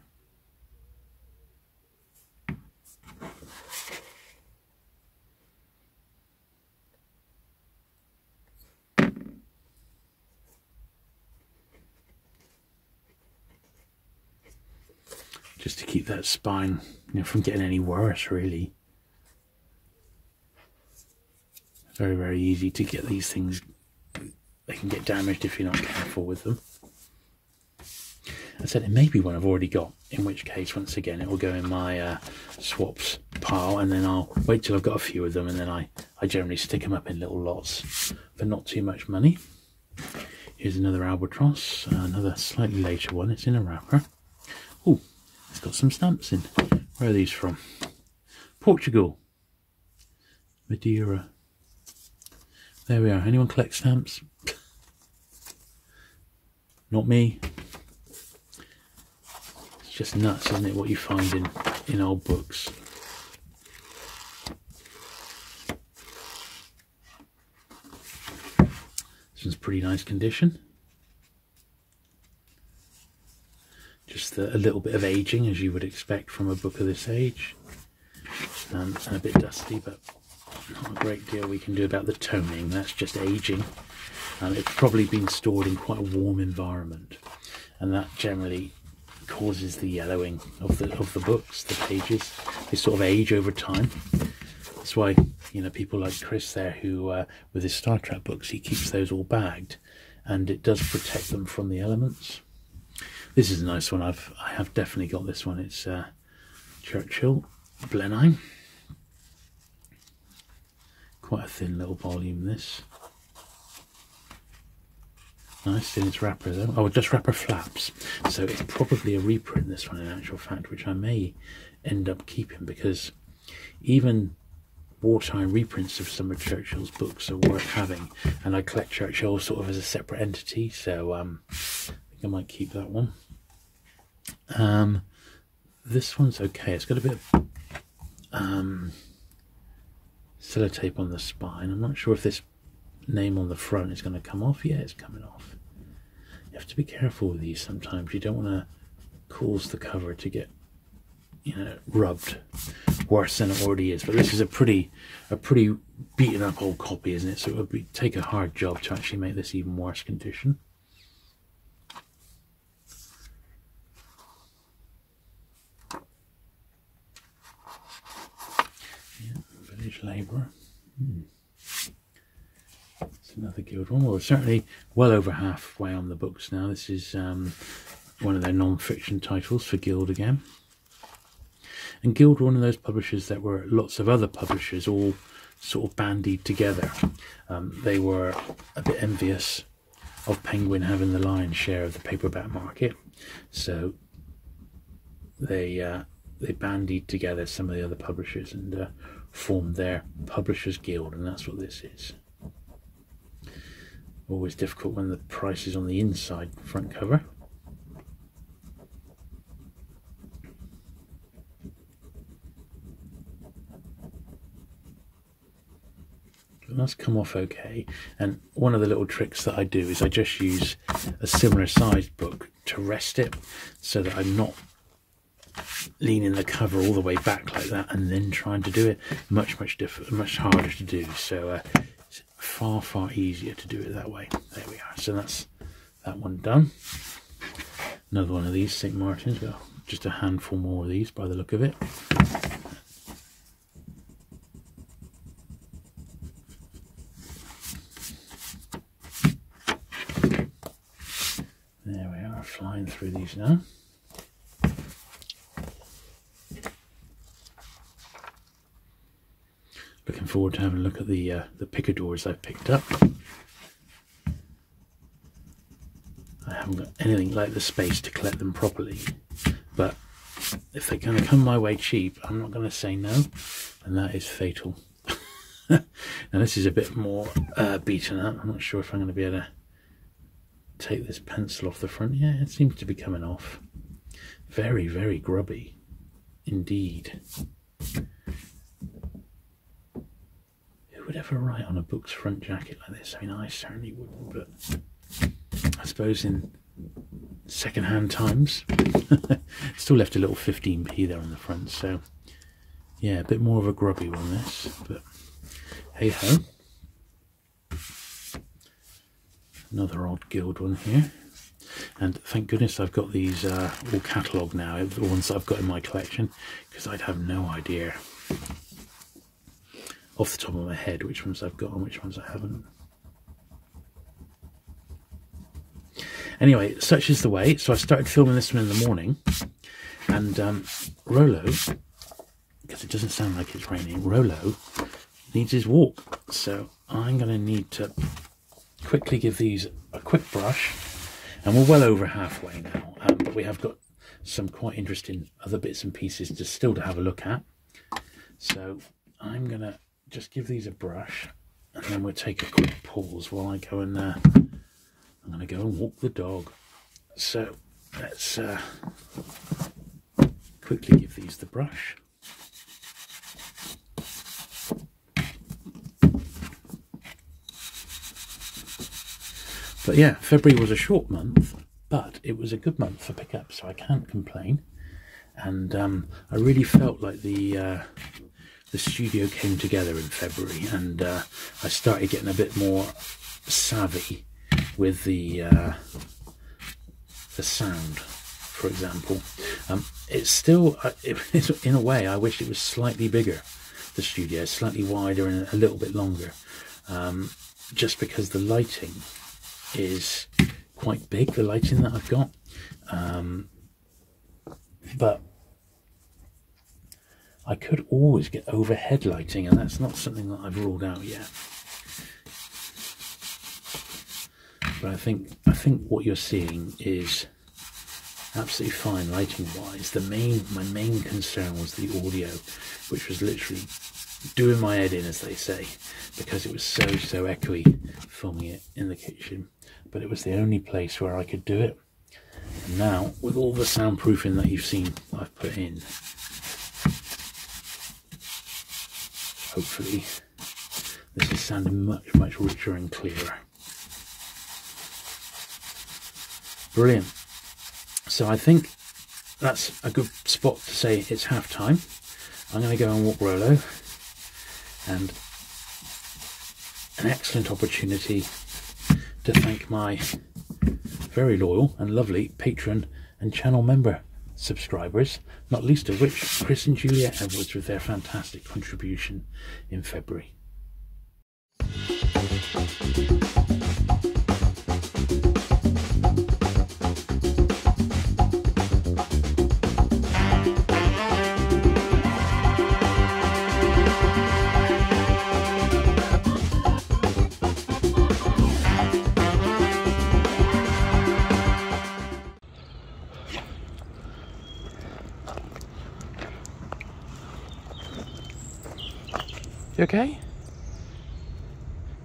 Just to keep that spine, you know, from getting any worse, really. Very, very easy to get these things. They can get damaged if you're not careful with them. I said it may be one I've already got, in which case, once again, it will go in my uh, swaps pile, and then I'll wait till I've got a few of them, and then I, I generally stick them up in little lots for not too much money. Here's another Albatross, uh, another slightly later one. It's in a wrapper. Oh, it's got some stamps in. Where are these from? Portugal. Madeira. There we are. Anyone collect stamps? Not me. It's just nuts, isn't it, what you find in, in old books. This one's pretty nice condition. Just a, a little bit of aging, as you would expect from a book of this age. Um, and a bit dusty, but not a great deal we can do about the toning. That's just aging. Um, it's probably been stored in quite a warm environment, and that generally causes the yellowing of the of the books, the pages. They sort of age over time. That's why, you know, people like Chris there, who uh, with his Star Trek books, he keeps those all bagged, and it does protect them from the elements. This is a nice one. I've I have definitely got this one. It's uh, Churchill, Blenheim. Quite a thin little volume, this. Nice in its wrapper though. Oh, just wrapper flaps. So it's probably a reprint, this one, in actual fact, which I may end up keeping, because even wartime reprints of some of Churchill's books are worth having. And I collect Churchill sort of as a separate entity, so um, I think I might keep that one. Um, this one's okay. It's got a bit of um, sellotape on the spine. I'm not sure if this name on the front is going to come off. Yeah, it's coming off. You have to be careful with these sometimes. You don't want to cause the cover to get, you know, rubbed worse than it already is. But this is a pretty a pretty beaten up old copy, isn't it? So it would be, take a hard job to actually make this even worse condition. Yeah, village labourer. Hmm. Another guild one. Well, we're certainly well over halfway on the books now. This is um, one of their non-fiction titles for Guild again. And Guild were one of those publishers that were lots of other publishers all sort of bandied together. Um, they were a bit envious of Penguin having the lion's share of the paperback market, so they uh, they bandied together some of the other publishers and uh, formed their Publishers Guild, and that's what this is. Always difficult when the price is on the inside front cover. that's come off okay. And one of the little tricks that I do is I just use a similar sized book to rest it so that I'm not leaning the cover all the way back like that and then trying to do it. Much, much different, much harder to do. So uh, it's far, far easier to do it that way. There we are. So that's that one done. Another one of these Saint Martin's. Well, just a handful more of these by the look of it. There we are, flying through these now. Looking forward to having a look at the uh, the Picadors I've picked up. I haven't got anything like the space to collect them properly, but if they're going to come my way cheap, I'm not going to say no, and that is Fatal. Now this is a bit more uh, beaten up. I'm not sure if I'm going to be able to take this pencil off the front. Yeah, it seems to be coming off. Very, very grubby indeed. Who would ever write on a book's front jacket like this? I mean, I certainly wouldn't, but I suppose in second-hand times. Still left a little fifteen p there on the front, so yeah, a bit more of a grubby one this, but hey ho. Another odd guild one here, and thank goodness I've got these uh, all catalogued now, the ones that I've got in my collection, because I'd have no idea off the top of my head which ones I've got and which ones I haven't. Anyway, such is the way. So I started filming this one in the morning, and um, Rolo, because it doesn't sound like it's raining, Rolo needs his walk. So I'm going to need to quickly give these a quick brush, and we're well over halfway now. Um, but we have got some quite interesting other bits and pieces to still to have a look at. So I'm going to just give these a brush, and then we'll take a quick pause while I go and... Uh, I'm going to go and walk the dog. So let's uh, quickly give these the brush. But yeah, February was a short month, but it was a good month for pickup, so I can't complain. And um, I really felt like the uh, the studio came together in February, and uh, I started getting a bit more savvy with the uh, the sound, for example. Um, it's still, uh, it, it's, in a way, I wish it was slightly bigger, the studio, slightly wider and a little bit longer, um, just because the lighting is quite big, the lighting that I've got. Um, but I could always get overhead lighting, and that's not something that I've ruled out yet. But I think I think what you're seeing is absolutely fine lighting-wise. The main my main concern was the audio, which was literally doing my head in, as they say, because it was so so echoey filming it in the kitchen. But it was the only place where I could do it. And now, with all the soundproofing that you've seen, I've put in, hopefully this is sounding much much richer and clearer. Brilliant. So I think that's a good spot to say it's half time. I'm going to go and walk Rolo, and an excellent opportunity to thank my very loyal and lovely patron and channel member subscribers, not least of which Chris and Juliet Edwards, with their fantastic contribution in February. You okay?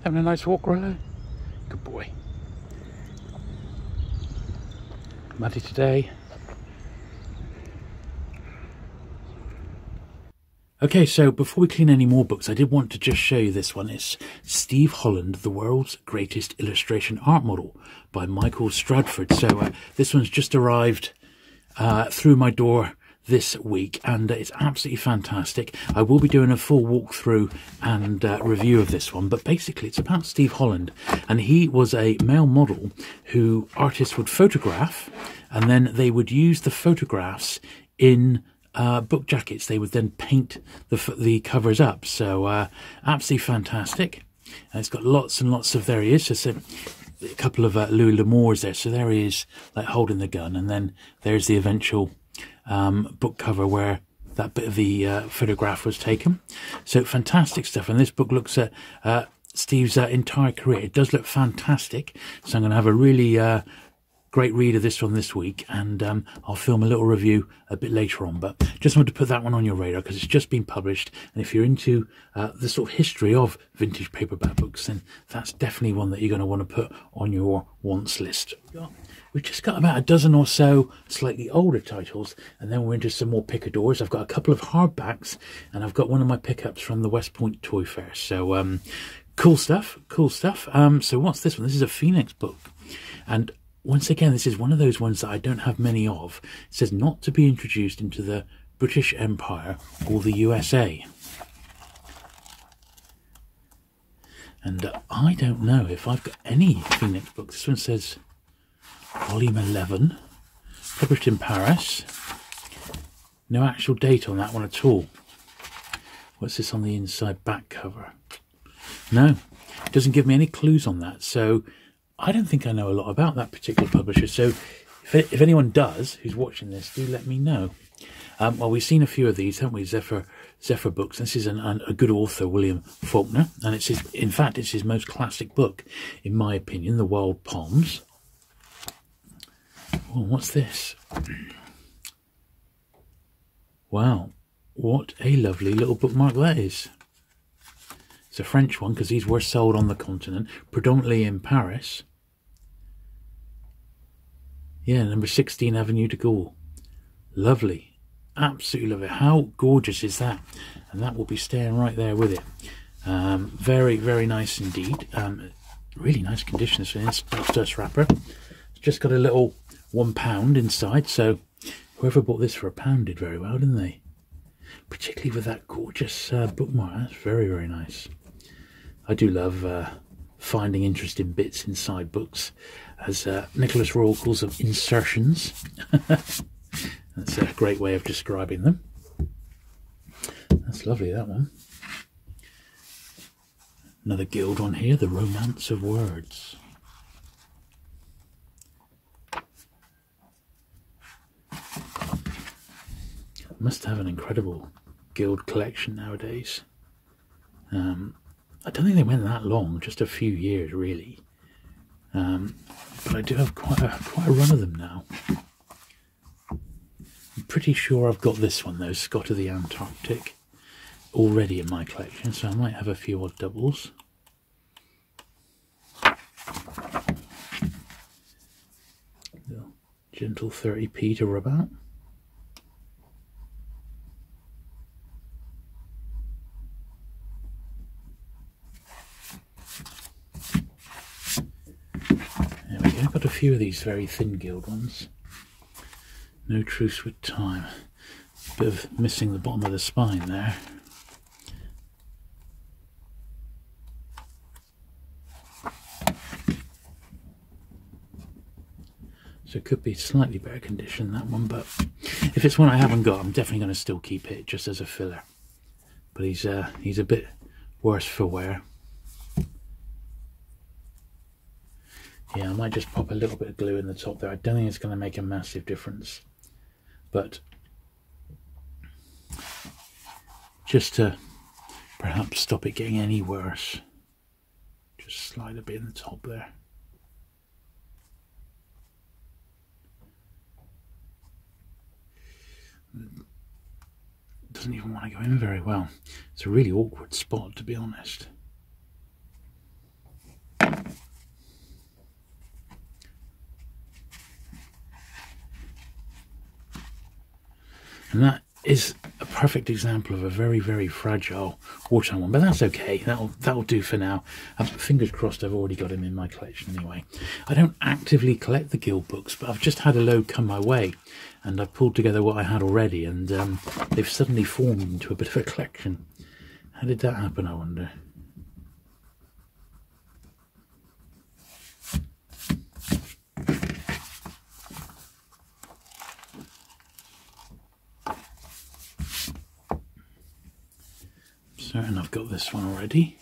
Having a nice walk, Rolo? Good boy. Muddy today. Okay, so before we clean any more books, I did want to just show you this one. It's Steve Holland, The World's Greatest Illustration Art Model by Michael Stradford. So uh, this one's just arrived uh, through my door this week, and it's absolutely fantastic. I will be doing a full walkthrough and uh, review of this one, but basically it's about Steve Holland, and he was a male model who artists would photograph, and then they would use the photographs in uh, book jackets. They would then paint the, the covers up, so uh, absolutely fantastic. And it's got lots and lots of, there he is, just a, a couple of uh, Louis L'Amours there, so there he is, like holding the gun, and then there's the eventual Um, book cover where that bit of the uh, photograph was taken. So fantastic stuff, and this book looks at uh, Steve's uh, entire career. It does look fantastic, so I'm going to have a really uh, great read of this one this week, and um, I'll film a little review a bit later on, but just wanted to put that one on your radar because it's just been published, and if you're into uh, the sort of history of vintage paperback books, then that's definitely one that you're going to want to put on your wants list. We've just got about a dozen or so slightly older titles, and then we're into some more Picadors. I've got a couple of hardbacks, and I've got one of my pickups from the West Point Toy Fair. So um, cool stuff, cool stuff. Um, so what's this one? This is a Phoenix book, and once again, this is one of those ones that I don't have many of. It says not to be introduced into the British Empire or the U S A. And uh, I don't know if I've got any Phoenix books. This one says Volume eleven, published in Paris. No actual date on that one at all. What's this on the inside back cover? No, it doesn't give me any clues on that. So I don't think I know a lot about that particular publisher. So if, if anyone does who's watching this, do let me know. Um, well, we've seen a few of these, haven't we? Zephyr, Zephyr Books. This is an, an, a good author, William Faulkner. And it's his, in fact, it's his most classic book, in my opinion, The Wild Palms. Oh, what's this? Wow, what a lovely little bookmark that is. It's a French one because these were sold on the continent, predominantly in Paris. Yeah, number sixteen Avenue de Gaulle. Lovely. Absolutely love it. How gorgeous is that? And that will be staying right there with it. Um, very, very nice indeed. Um, really nice condition. This one is dust wrapper. It's just got a little one pound inside, so whoever bought this for a pound did very well, didn't they? Particularly with that gorgeous uh, bookmark. That's very, very nice. I do love uh, finding interesting bits inside books, as uh, Nicholas Royle calls them, insertions. That's a great way of describing them. That's lovely, that one. Another Guild on here, The Romance of Words. Must have an incredible Guild collection nowadays. Um, I don't think they went that long, just a few years really. Um, but I do have quite a, quite a run of them now. I'm pretty sure I've got this one though, Scott of the Antarctic, already in my collection, so I might have a few odd doubles. Gentle thirty p to rub out. Got a few of these very thin Guild ones. No Truce with Time. Bit of missing the bottom of the spine there. So it could be slightly better condition, that one, but if it's one I haven't got, I'm definitely going to still keep it just as a filler. But he's uh, he's a bit worse for wear. Yeah, I might just pop a little bit of glue in the top there. I don't think it's going to make a massive difference, but just to perhaps stop it getting any worse, just slide a bit in the top there. Doesn't even want to go in very well. It's a really awkward spot, to be honest. And that is a perfect example of a very, very fragile wartime one, but that's okay. That'll, that'll do for now. Um, fingers crossed I've already got him in my collection anyway. I don't actively collect the Guild books, but I've just had a load come my way, and I've pulled together what I had already, and um, they've suddenly formed into a bit of a collection. How did that happen, I wonder? Certain I've got this one already.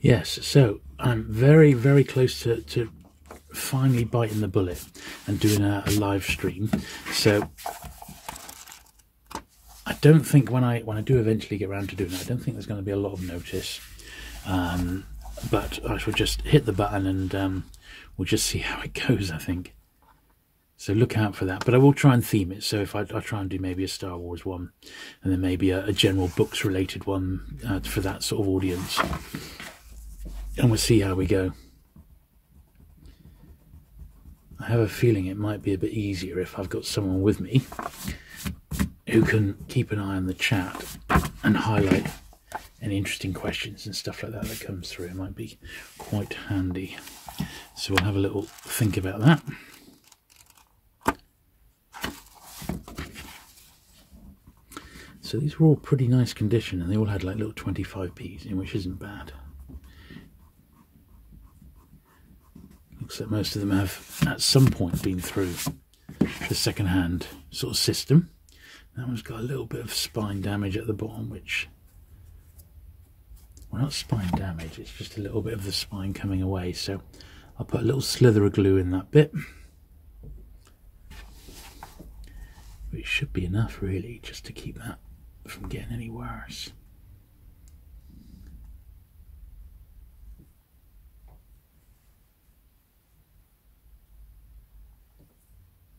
Yes, so I'm very, very close to, to finally biting the bullet and doing a, a live stream. So I don't think when I when I do eventually get around to doing it, I don't think there's going to be a lot of notice, um, but I shall just hit the button and um, we'll just see how it goes, I think. So look out for that, but I will try and theme it. So if I, I try and do maybe a Star Wars one, and then maybe a, a general books related one uh, for that sort of audience, and we'll see how we go. I have a feeling it might be a bit easier if I've got someone with me who can keep an eye on the chat and highlight any interesting questions and stuff like that that comes through. It might be quite handy. So we'll have a little think about that. So these were all pretty nice condition, and they all had like little twenty-five p's in, which isn't bad. Looks like most of them have at some point been through the second hand sort of system. That one's got a little bit of spine damage at the bottom, which, well, not spine damage, it's just a little bit of the spine coming away, so I'll put a little slither of glue in that bit, which should be enough really just to keep that from getting any worse.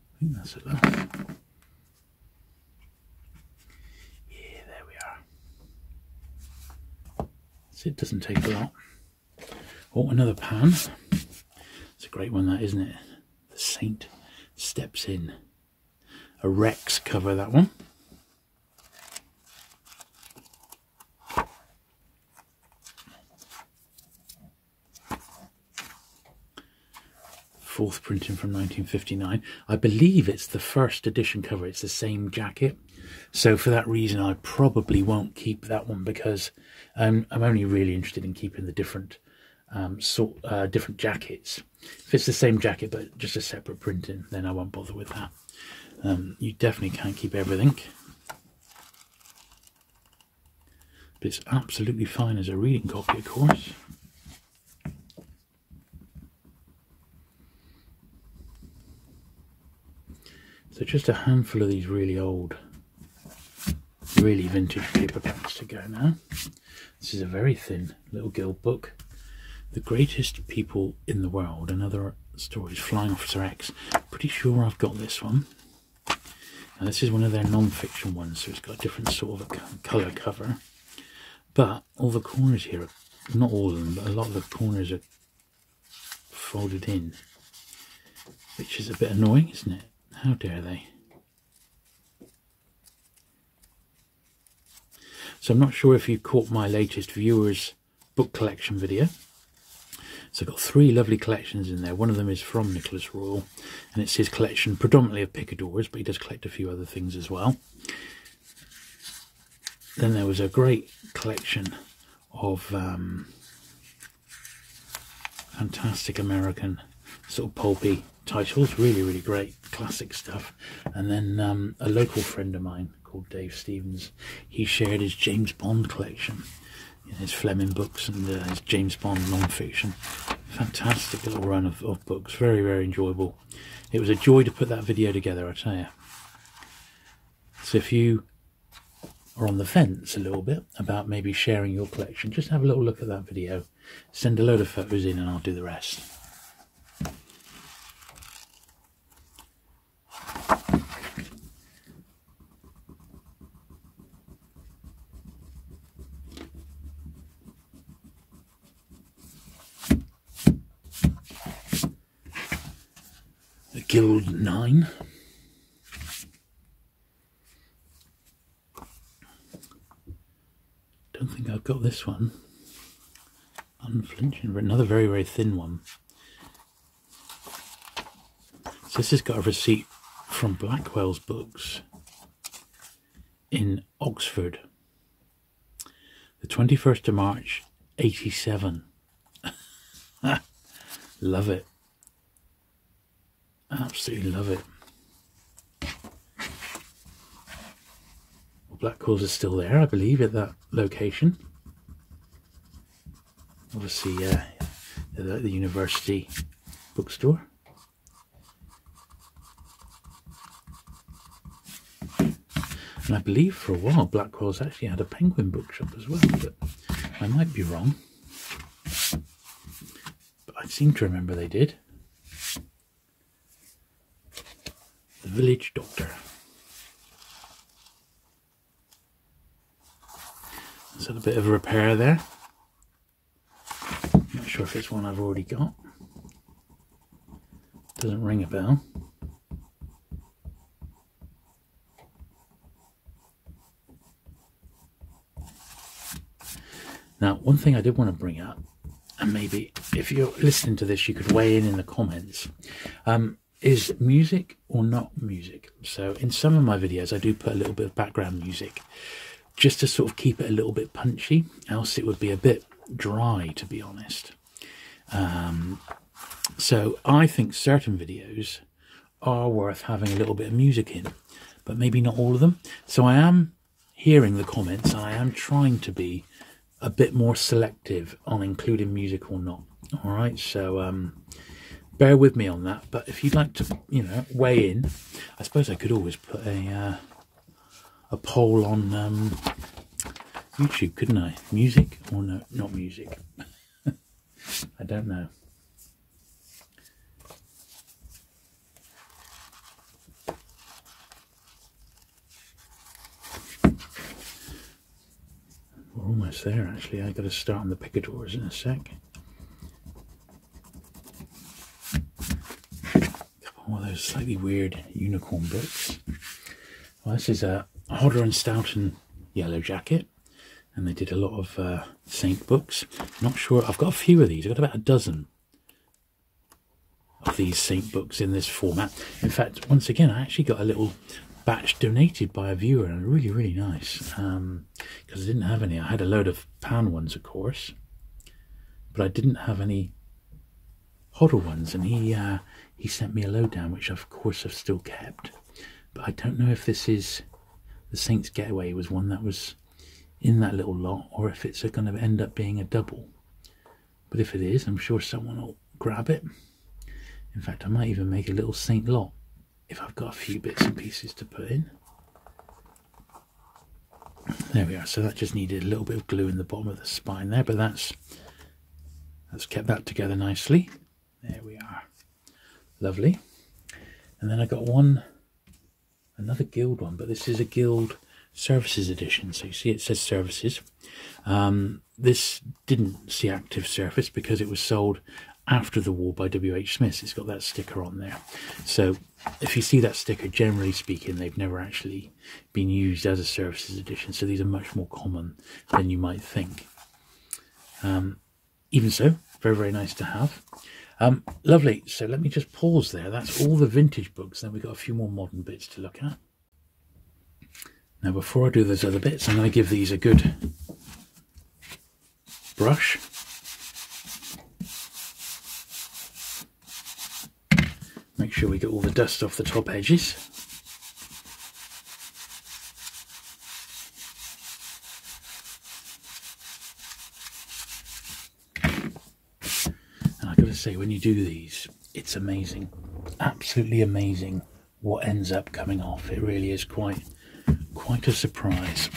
I think that's enough. Yeah, there we are. So it doesn't take a lot. Oh, another pan. It's a great one, that, isn't it? The Saint Steps In. A Rex cover, that one. Fourth printing from nineteen fifty-nine. I believe it's the first edition cover. It's the same jacket, so for that reason I probably won't keep that one, because um, I'm only really interested in keeping the different um, sort uh, different jackets. If it's the same jacket but just a separate printing, then I won't bother with that. Um, you definitely can't keep everything, but it's absolutely fine as a reading copy, of course. So just a handful of these really old, really vintage paperbacks to go now. This is a very thin little Guild book. The Greatest People in the World and Other Stories, Flying Officer X. Pretty sure I've got this one. Now this is one of their non-fiction ones, so it's got a different sort of a colour cover. But all the corners here, are, not all of them, but a lot of the corners are folded in, which is a bit annoying, isn't it? How dare they? So I'm not sure if you caught my latest viewers book collection video. So I've got three lovely collections in there. One of them is from Nicholas Royle, and it's his collection predominantly of Picadors, but he does collect a few other things as well. Then there was a great collection of um, fantastic American sort of pulpy titles, really really great classic stuff. And then um, a local friend of mine called Dave Stevens, he shared his James Bond collection, you know, his Fleming books and uh, his James Bond non-fiction. Fantastic little run of, of books, very very enjoyable. It was a joy to put that video together, I tell you. So if you are on the fence a little bit about maybe sharing your collection, just have a little look at that video. Send a load of photos in and I'll do the rest. Guild nine. Don't think I've got this one. Unflinching, another very very thin one. So this has got a receipt from Blackwell's Books in Oxford, the twenty-first of March, eighty-seven. Love it. Absolutely love it. Well, Blackwell's is still there, I believe, at that location. Obviously, uh, the, the university bookstore. And I believe for a while Blackwell's actually had a Penguin bookshop as well, but I might be wrong. But I seem to remember they did. Village Doctor. Is that a bit of a repair there? Not sure if it's one I've already got. Doesn't ring a bell. Now, one thing I did want to bring up, and maybe if you're listening to this, you could weigh in in the comments. Um, Is music or not music? So in some of my videos I do put a little bit of background music just to sort of keep it a little bit punchy, else it would be a bit dry, to be honest. Um, so I think certain videos are worth having a little bit of music in, but maybe not all of them. So I am hearing the comments and I am trying to be a bit more selective on including music or not. All right, so um bear with me on that, but if you'd like to, you know, weigh in, I suppose I could always put a uh, a poll on um, YouTube, couldn't I? Music or no, not music? I don't know. We're almost there, actually. I've got to start on the Picadors in a sec. One of those slightly weird unicorn books. Well, this is a Hodder and Stoughton Yellow Jacket, and they did a lot of uh, Saint books. Not sure, I've got a few of these. I've got about a dozen of these Saint books in this format. In fact, once again, I actually got a little batch donated by a viewer, and really, really nice, because um, I didn't have any. I had a load of Pan ones, of course, but I didn't have any Hodder ones, and he uh, he sent me a lowdown, which of course I've still kept. But I don't know if this is the Saints Getaway was one that was in that little lot, or if it's going to end up being a double. But if it is, I'm sure someone will grab it. In fact, I might even make a little Saint lot if I've got a few bits and pieces to put in. There we are. So that just needed a little bit of glue in the bottom of the spine there, but that's that's kept that together nicely. There we are. Lovely. And then I got one, another Guild one, but this is a Guild Services edition. So you see it says Services. Um, this didn't see active service because it was sold after the war by W H Smith. It's got that sticker on there. So if you see that sticker, generally speaking, they've never actually been used as a Services edition. So these are much more common than you might think. Um, even so, very, very nice to have. Um, lovely. So let me just pause there. That's all the vintage books. Then we've got a few more modern bits to look at. Now, before I do those other bits, I'm going to give these a good brush. Make sure we get all the dust off the top edges. When you do these, it's amazing, absolutely amazing what ends up coming off. It really is quite quite a surprise.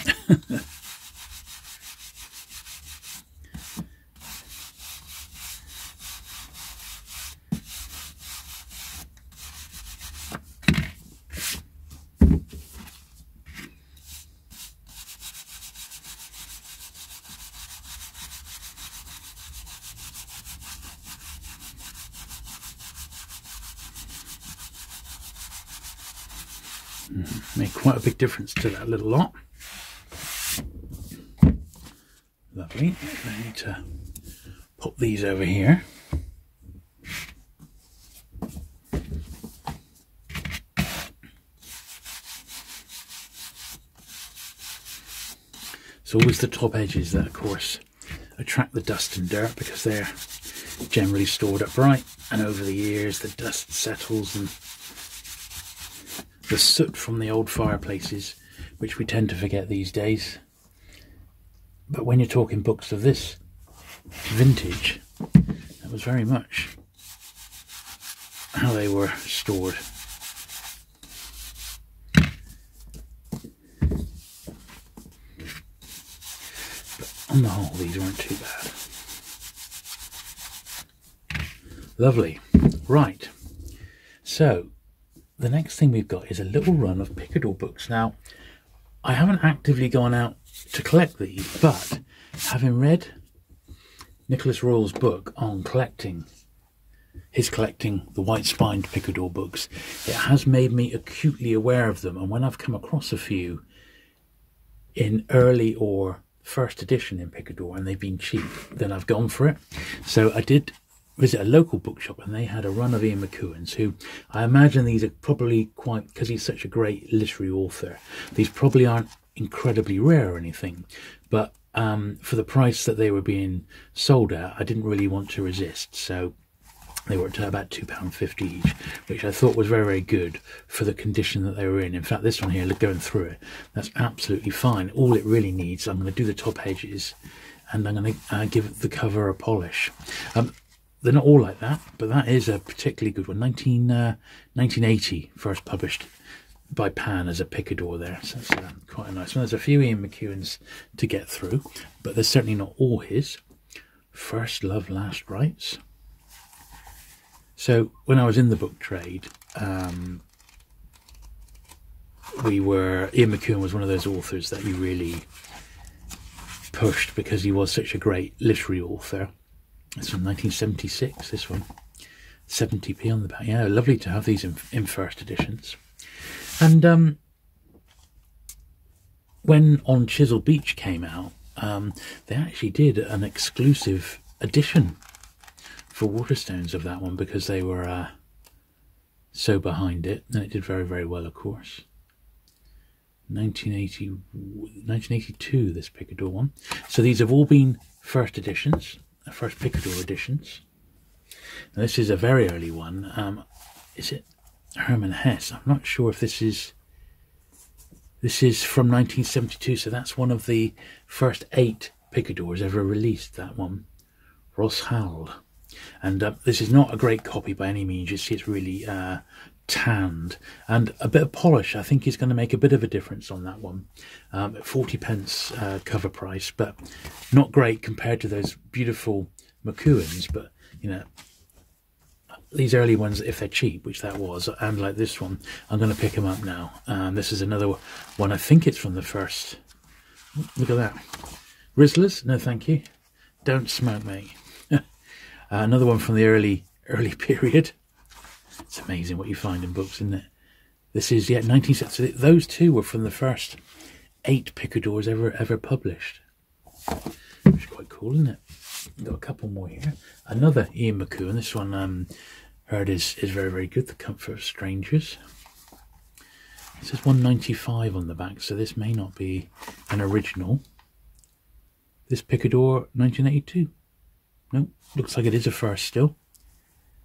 Made quite a big difference to that little lot. Lovely. I need to pop these over here. It's always the top edges that, of course, attract the dust and dirt because they're generally stored upright, and over the years the dust settles and the soot from the old fireplaces, which we tend to forget these days. But when you're talking books of this vintage, that was very much how they were stored. But on the whole, these weren't too bad. Lovely. Right. So, the next thing we've got is a little run of Picador books. Now, I haven't actively gone out to collect these, but having read Nicholas Royle's book on collecting, his collecting the white-spined Picador books, it has made me acutely aware of them. And when I've come across a few in early or first edition in Picador and they've been cheap, then I've gone for it. So I did visit a local bookshop and they had a run of Ian McEwan's, who I imagine these are probably quite, because he's such a great literary author, these probably aren't incredibly rare or anything, but um, for the price that they were being sold at, I didn't really want to resist. So they were at about two pounds fifty each, which I thought was very, very good for the condition that they were in. In fact, this one here, look, going through it, that's absolutely fine. All it really needs, I'm going to do the top edges and I'm going to uh, give the cover a polish. Um, They're not all like that, but that is a particularly good one. nineteen eighty, first published by Pan as a Picador there. So that's um, quite a nice one. There's a few Ian McEwan's to get through, but they're certainly not all his. First Love, Last Rites. So when I was in the book trade, um, we were Ian McEwan was one of those authors that you really pushed because he was such a great literary author. It's from nineteen seventy-six, this one. seventy p on the back. Yeah, lovely to have these in, in first editions. And um, when On Chisel Beach came out, um, they actually did an exclusive edition for Waterstones of that one because they were uh, so behind it. And it did very, very well, of course. nineteen eighty, nineteen eighty-two, this Picador one. So these have all been first editions. First Picador editions. Now, this is a very early one. Um, is it Herman Hesse? I'm not sure if this is. This is from nineteen seventy-two, so that's one of the first eight Picadors ever released. That one, Roshald, and uh, this is not a great copy by any means. You see, it's really uh, tanned, and a bit of polish, I think, is going to make a bit of a difference on that one. Um, forty pence uh, cover price, but not great compared to those beautiful McEwan's. But you know, these early ones, if they're cheap, which that was, and like this one, I'm going to pick them up now. Um, this is another one. I think it's from the first. Look at that, Rizzlers. No, thank you. Don't smoke, mate. uh, another one from the early early period. It's amazing what you find in books, isn't it? This is, yeah, nineteen seventy. So those two were from the first eight Picadors ever ever published. Which is quite cool, isn't it? We've got a couple more here. Another Ian McEwan. This one um, heard is, is very, very good. The Comfort of Strangers. It says one ninety-five on the back, so this may not be an original. This Picador, nineteen eighty-two. Nope, looks like it is a first still.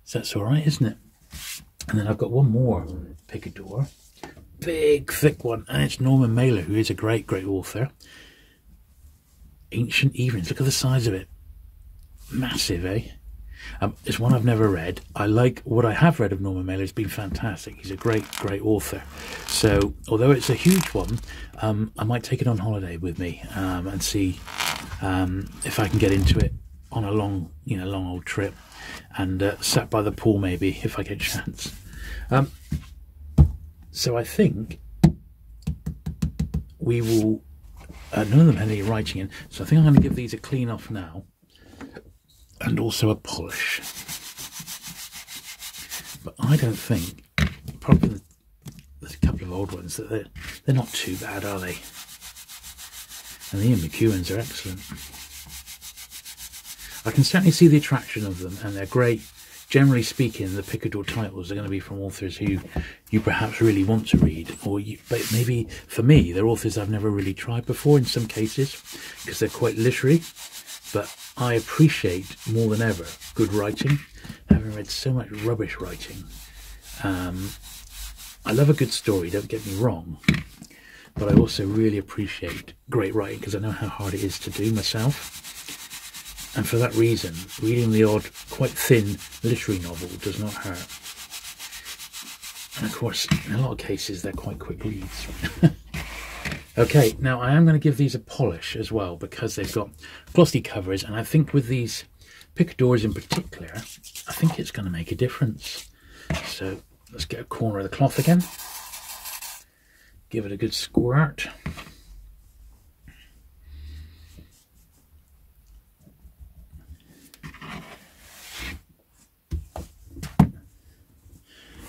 So that's all right, isn't it? And then I've got one more Picador, big thick one, and it's Norman Mailer, who is a great, great author. Ancient Evenings, look at the size of it, massive, eh? Um, it's one I've never read. I like what I have read of Norman Mailer. It's been fantastic. He's a great, great author. So although it's a huge one, um, I might take it on holiday with me um, and see um, if I can get into it on a long, you know, long old trip, and uh, sat by the pool maybe if I get a chance. Um, so I think we will. Uh, none of them had any writing in, so I think I'm going to give these a clean off now, and also a polish. But I don't think, probably there's a couple of old ones that they're, they're not too bad, are they? And the Ian McEwans are excellent. I can certainly see the attraction of them, and they're great. Generally speaking, the Picador titles are going to be from authors who you perhaps really want to read, or you, but maybe for me, they're authors I've never really tried before in some cases, because they're quite literary. But I appreciate more than ever good writing, having read so much rubbish writing. Um, I love a good story, don't get me wrong, but I also really appreciate great writing, because I know how hard it is to do myself. And for that reason, reading the odd, quite thin literary novel does not hurt. And of course, in a lot of cases, they're quite quick reads. Okay, now I am going to give these a polish as well, because they've got glossy covers. And I think with these Picadors in particular, I think it's going to make a difference. So let's get a corner of the cloth again. Give it a good squirt.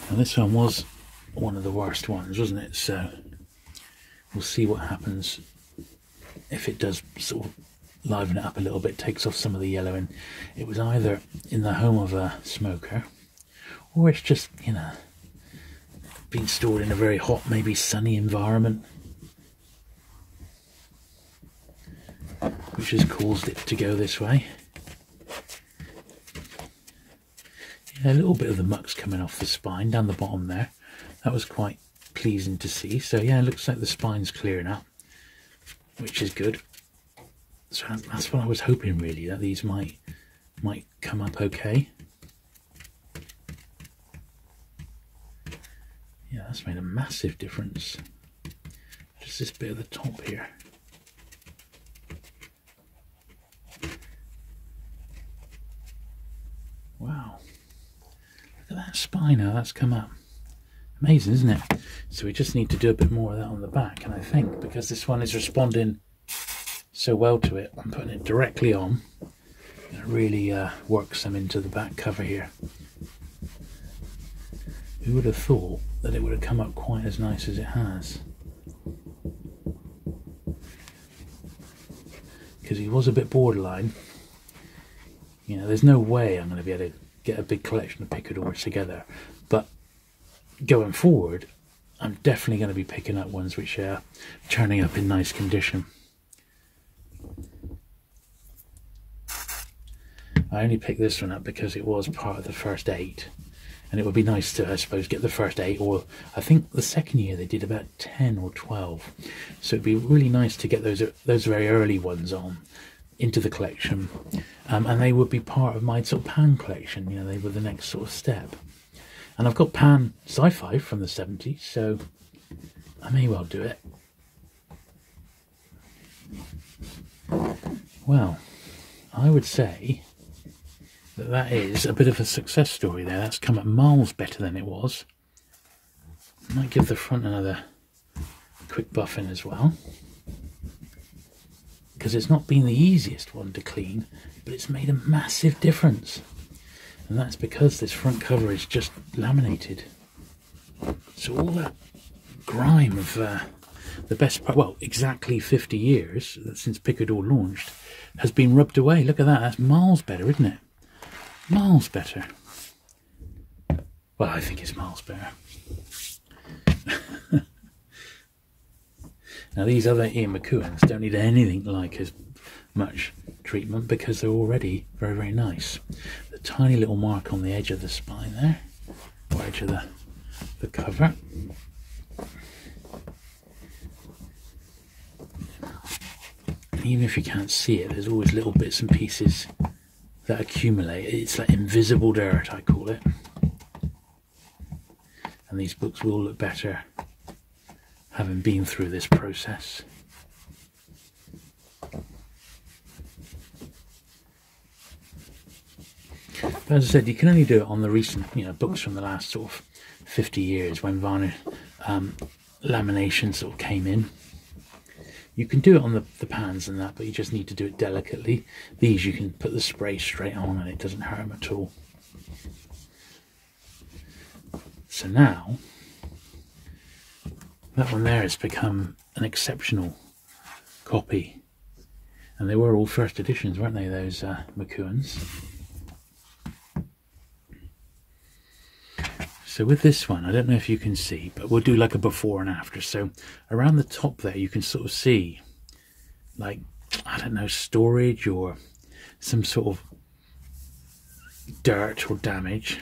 Now this one was one of the worst ones, wasn't it? So we'll see what happens if it does sort of liven it up a little bit, takes off some of the yellow. And it was either in the home of a smoker, or it's just, you know, been stored in a very hot, maybe sunny environment, which has caused it to go this way. A little bit of the muck's coming off the spine down the bottom there. That was quite pleasing to see. So yeah, it looks like the spine's clearing up, which is good. So that's what I was hoping, really, that these might might come up okay. Yeah, that's made a massive difference. Just this bit at the top here. Wow. Look at that spine, how that's come up. Amazing, isn't it? So we just need to do a bit more of that on the back, and I think because this one is responding so well to it, I'm putting it directly on. It really uh, works them into the back cover here. Who would have thought that it would have come up quite as nice as it has? Because he was a bit borderline. You know, there's no way I'm going to be able to get a big collection of Picadors together, but going forward I'm definitely going to be picking up ones which are turning up in nice condition. I only picked this one up because it was part of the first eight, and it would be nice to, I suppose, get the first eight, or I think the second year they did about ten or twelve, so it'd be really nice to get those those very early ones on into the collection, um, and they would be part of my sort of Pan collection. You know, they were the next sort of step, and I've got Pan sci-fi from the seventies, so I may well do it. Well, I would say that that is a bit of a success story there. That's come at miles better than it was. I might give the front another quick buffing as well, because it's not been the easiest one to clean, but it's made a massive difference. And that's because this front cover is just laminated. So all that grime of uh, the best part, well, exactly fifty years since Picador launched, has been rubbed away. Look at that, that's miles better, isn't it? Miles better. Well, I think it's miles better. Now these other Ian McEwans don't need anything like as much treatment, because they're already very, very nice. The tiny little mark on the edge of the spine there, or edge of the, the cover. Even if you can't see it, there's always little bits and pieces that accumulate. It's like invisible dirt, I call it. And these books will look better having been through this process. But as I said, you can only do it on the recent, you know, books from the last sort of fifty years when varnish, um, lamination sort of came in. You can do it on the, the pans and that, but you just need to do it delicately. These you can put the spray straight on and it doesn't hurt them at all. So now, that one there has become an exceptional copy. And they were all first editions, weren't they, those uh, McEwans? So with this one, I don't know if you can see, but we'll do like a before and after. So around the top there, you can sort of see, like, I don't know, storage or some sort of dirt or damage.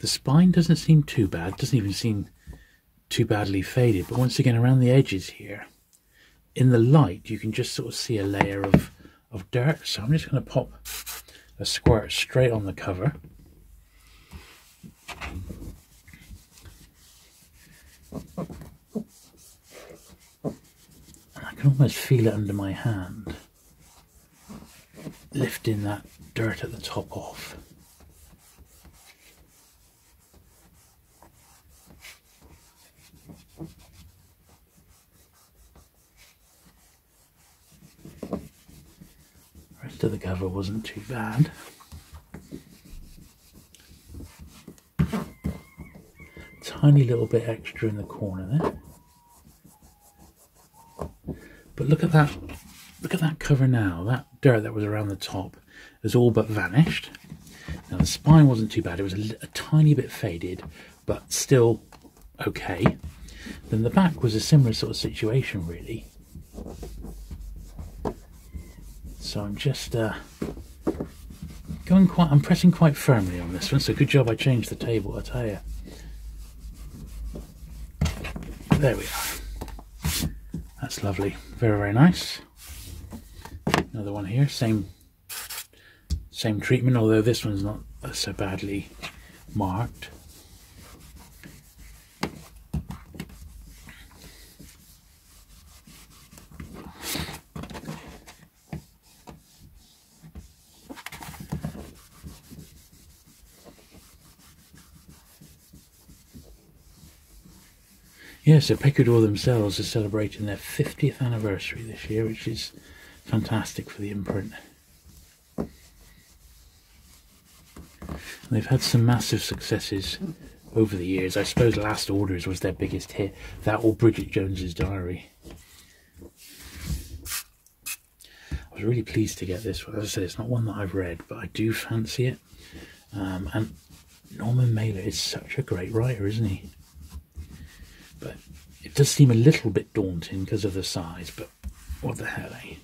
The spine doesn't seem too bad, doesn't even seem too badly faded. But once again, around the edges here, in the light, you can just sort of see a layer of, of dirt. So I'm just going to pop a squirt straight on the cover. I can almost feel it under my hand, lifting that dirt at the top off. The rest of the cover wasn't too bad. Tiny little bit extra in the corner there, but look at that, look at that cover now. That dirt that was around the top has all but vanished. Now the spine wasn't too bad, it was a, a tiny bit faded, but still okay. Then the back was a similar sort of situation really. So I'm just uh, going quite, I'm pressing quite firmly on this one, so good job I changed the table, I tell you. There we are. That's lovely. Very, very nice. Another one here. Same, same treatment, although this one's not so badly marked. Yeah, so Picador themselves are celebrating their fiftieth anniversary this year, which is fantastic for the imprint. And they've had some massive successes over the years. I suppose Last Orders was their biggest hit. That or Bridget Jones's Diary. I was really pleased to get this one. As I said, it's not one that I've read, but I do fancy it. Um, and Norman Mailer is such a great writer, isn't he? But it does seem a little bit daunting because of the size, but what the hell, eh?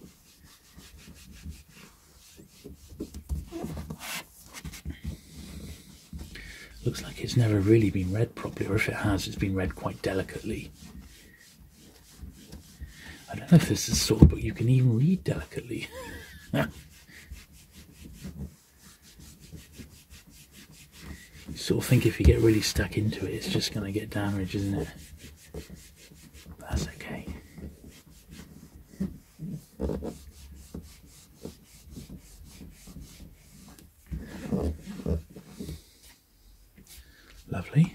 Looks like it's never really been read properly, or if it has, it's been read quite delicately. I don't know if this is the sort of book you can even read delicately. You sort of think if you get really stuck into it, it's just going to get damaged, isn't it? That's okay. Lovely.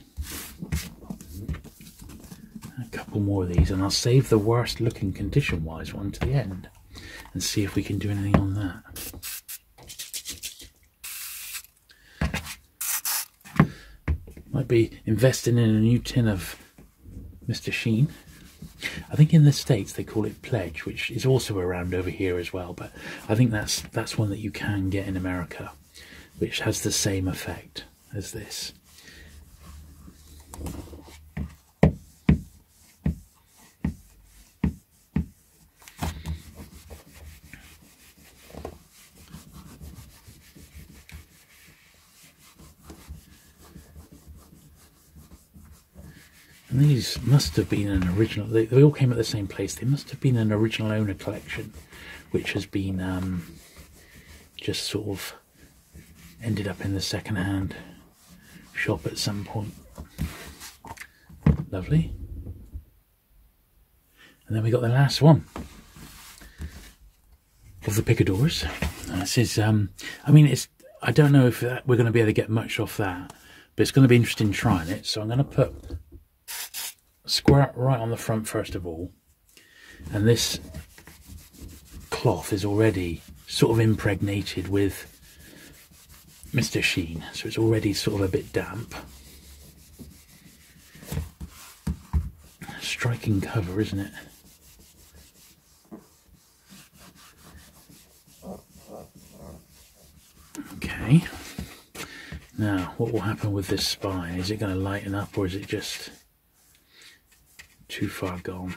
A couple more of these, and I'll save the worst looking condition wise one to the end and see if we can do anything on that. Might be investing in a new tin of Mister Sheen. I think in the States they call it Pledge, which is also around over here as well, but I think that's that's one that you can get in America, which has the same effect as this. And these must have been an original, they, they all came at the same place, they must have been an original owner collection, which has been um, just sort of ended up in the second-hand shop at some point. Lovely. And then we got the last one of the Picadors. This is, um, I mean, it's, I don't know if that, we're going to be able to get much off that, but it's going to be interesting trying it. So I'm going to put squirt right on the front first of all. And this cloth is already sort of impregnated with Mister Sheen, so it's already sort of a bit damp. Striking cover, isn't it? Okay. Now, what will happen with this spine? Is it going to lighten up, or is it just too far gone?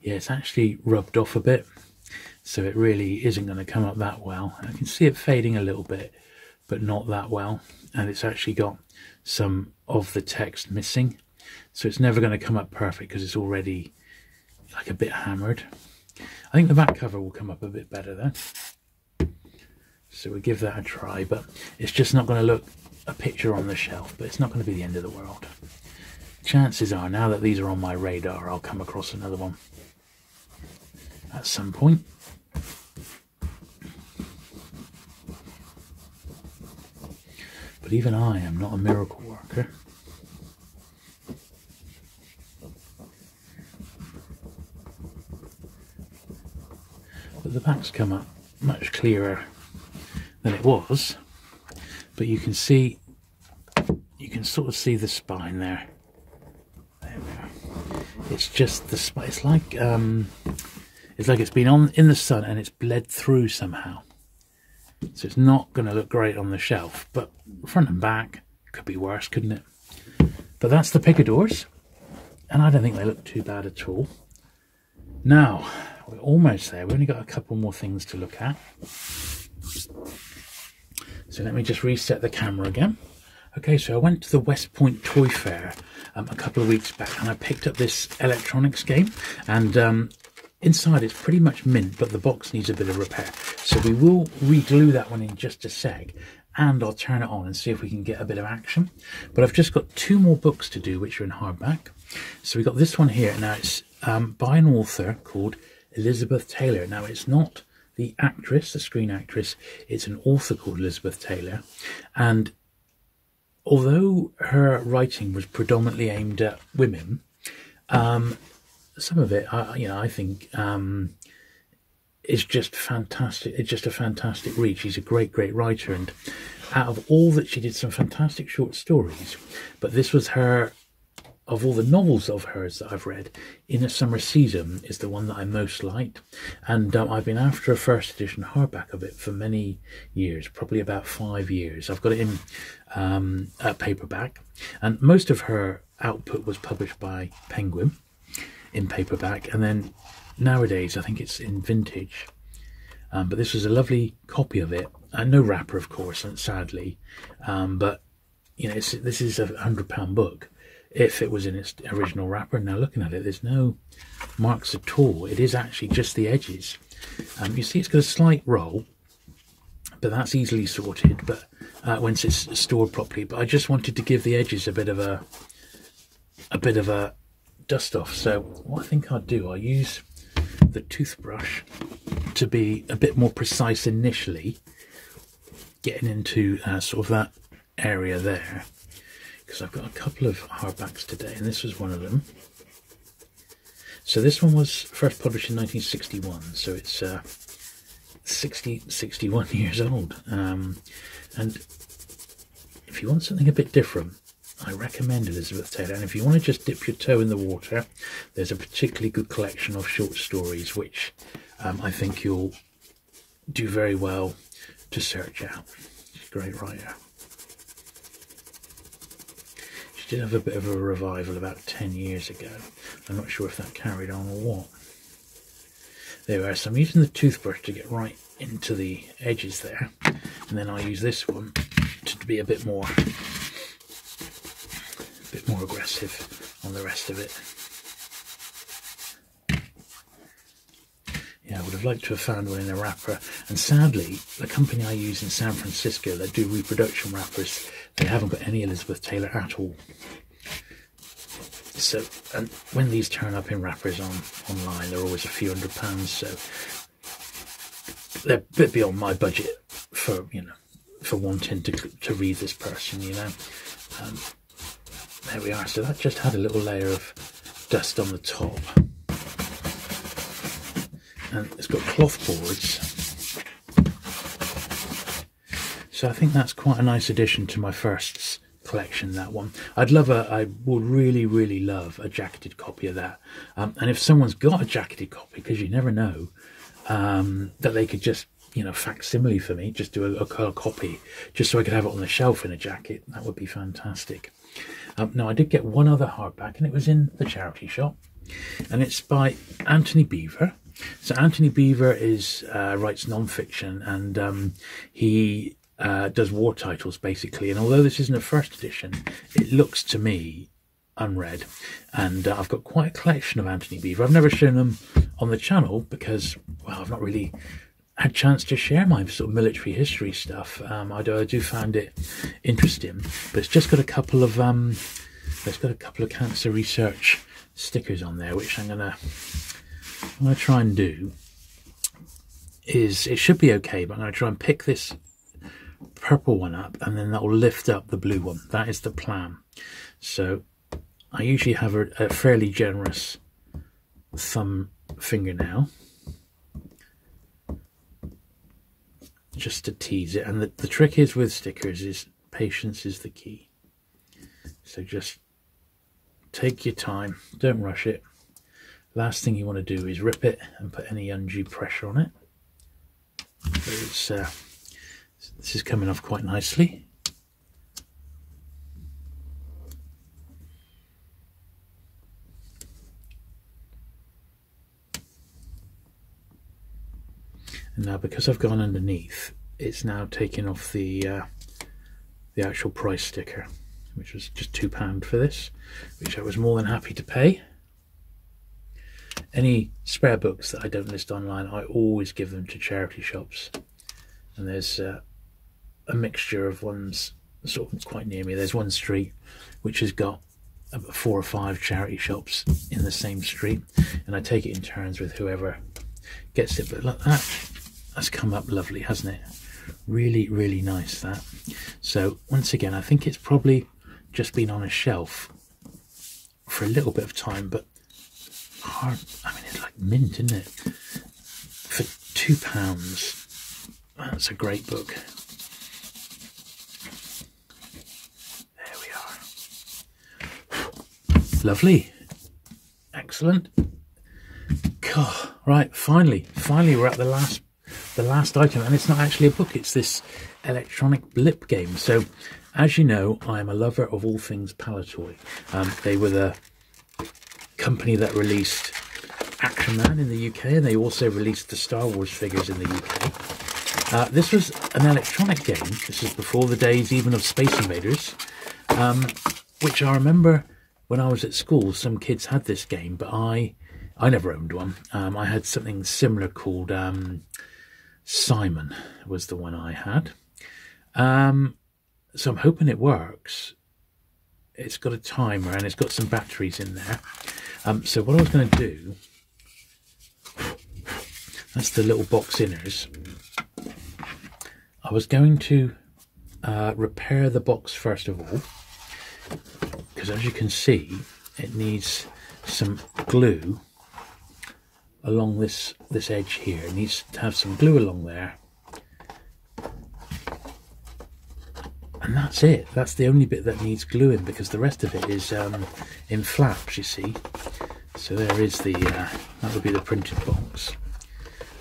Yeah, it's actually rubbed off a bit, so it really isn't going to come up that well. I can see it fading a little bit, but not that well. And it's actually got some of the text missing, so it's never going to come up perfect because it's already like a bit hammered. I think the back cover will come up a bit better though, so we'll give that a try. But it's just not going to look a picture on the shelf, but it's not going to be the end of the world. Chances are, now that these are on my radar, I'll come across another one at some point. But even I am not a miracle worker. But the back's come up much clearer than it was, but you can see, you can sort of see the spine there. There we are. It's just the spine. It's like um It's like it's been on in the sun and it's bled through somehow. So it's not going to look great on the shelf, but front and back could be worse, couldn't it? But that's the Picadors, and I don't think they look too bad at all. Now, we're almost there. We've only got a couple more things to look at. So let me just reset the camera again. Okay, so I went to the West Point Toy Fair um, a couple of weeks back, and I picked up this electronics game, and um, inside it's pretty much mint, but the box needs a bit of repair, so we will reglue that one in just a sec, and I'll turn it on and see if we can get a bit of action. But I've just got two more books to do which are in hardback. So we got this one here. Now it's um, by an author called Elizabeth Taylor. Now it's not the actress, the screen actress, it's an author called Elizabeth Taylor, and although her writing was predominantly aimed at women, um, some of it, I, you know, I think um, is just fantastic. It's just a fantastic read. She's a great, great writer. And out of all that, she did some fantastic short stories. But this was her, of all the novels of hers that I've read, In a Summer Season is the one that I most liked. And um, I've been after a first edition hardback of it for many years, probably about five years. I've got it in um, a paperback. And most of her output was published by Penguin in paperback, and then nowadays I think it's in Vintage, um, but this was a lovely copy of it, and no wrapper of course, and sadly, um, but you know, it's, this is a hundred pound book if it was in its original wrapper. Now looking at it, there's no marks at all. It is actually just the edges. Um, you see it's got a slight roll, but that's easily sorted, but uh, once it's stored properly. But I just wanted to give the edges a bit of a a bit of a dust off. So what I think I'll do, I'll use the toothbrush to be a bit more precise initially, getting into uh, sort of that area there, because I've got a couple of hardbacks today, and this was one of them. So this one was first published in nineteen sixty-one, so it's uh, sixty, sixty-one years old, um, and if you want something a bit different, I recommend Elizabeth Taylor. And if you want to just dip your toe in the water, there's a particularly good collection of short stories which um, I think you'll do very well to search out. She's a great writer. She did have a bit of a revival about ten years ago. I'm not sure if that carried on or what. There we are. So I'm using the toothbrush to get right into the edges there, and then I'll use this one to be a bit more bit more aggressive on the rest of it. have liked to have found one in a wrapper, and sadly the company I use in San Francisco that do reproduction wrappers, they haven't got any Elizabeth Taylor at all. So, and when these turn up in wrappers on online, they're always a few hundred pounds, so they're a bit beyond my budget for, you know, for wanting to to read this person, you know. Um, there we are. So that just had a little layer of dust on the top, and it's got cloth boards, so I think that's quite a nice addition to my firsts collection, that one. I'd love a, I would really really love a jacketed copy of that, um, and if someone's got a jacketed copy, because you never know, um, that they could just, you know, facsimile for me, just do a, a copy, just so I could have it on the shelf in a jacket. That would be fantastic. Um, now I did get one other hardback, and it was in the charity shop, and it's by Antony Beevor. So Antony Beevor is uh, writes non-fiction, and um, he uh, does war titles basically. And although this isn't a first edition, it looks to me unread, and uh, I've got quite a collection of Antony Beevor. I've never shown them on the channel because, well, I've not really had a chance to share my sort of military history stuff. Um, I do I do find it interesting, but it's just got a couple of um, it's got a couple of cancer research stickers on there, which I'm gonna. What I try and do is, it should be okay, but I'm going to try and pick this purple one up, and then that will lift up the blue one. That is the plan. So I usually have a, a fairly generous thumb fingernail just to tease it, and the, the trick is with stickers is patience is the key. So just take your time, don't rush it. Last thing you want to do is rip it and put any undue pressure on it. So it's, uh, this is coming off quite nicely. And now, because I've gone underneath, it's now taking off the uh, the actual price sticker, which was just two pounds for this, which I was more than happy to pay. Any spare books that I don't list online, I always give them to charity shops, and there's uh, a mixture of ones sort of quite near me. There's one street which has got about four or five charity shops in the same street, and I take it in turns with whoever gets it. But look, that that's come up lovely, hasn't it? Really, really nice, that. So once again, I think it's probably just been on a shelf for a little bit of time, but hard, I mean, it's like mint, isn't it? For two pounds, that's a great book. There we are. Lovely, excellent. God, right, finally, finally, we're at the last, the last item, and it's not actually a book; it's this electronic blip game. So, as you know, I am a lover of all things Palatoy. Um, they were the company that released Action Man in the U K, and they also released the Star Wars figures in the U K. Uh, this was an electronic game. This is before the days even of Space Invaders, um, which I remember when I was at school, some kids had this game, but I I never owned one. Um, I had something similar called um, Simon was the one I had. Um, so I'm hoping it works. It's got a timer and it's got some batteries in there. Um, so what I was going to do, that's the little box inners. I was going to uh, repair the box first of all, because as you can see, it needs some glue along this, this edge here. It needs to have some glue along there. And that's it. That's the only bit that needs gluing, because the rest of it is um, in flaps, you see. So there is the, uh, that would be the printed box.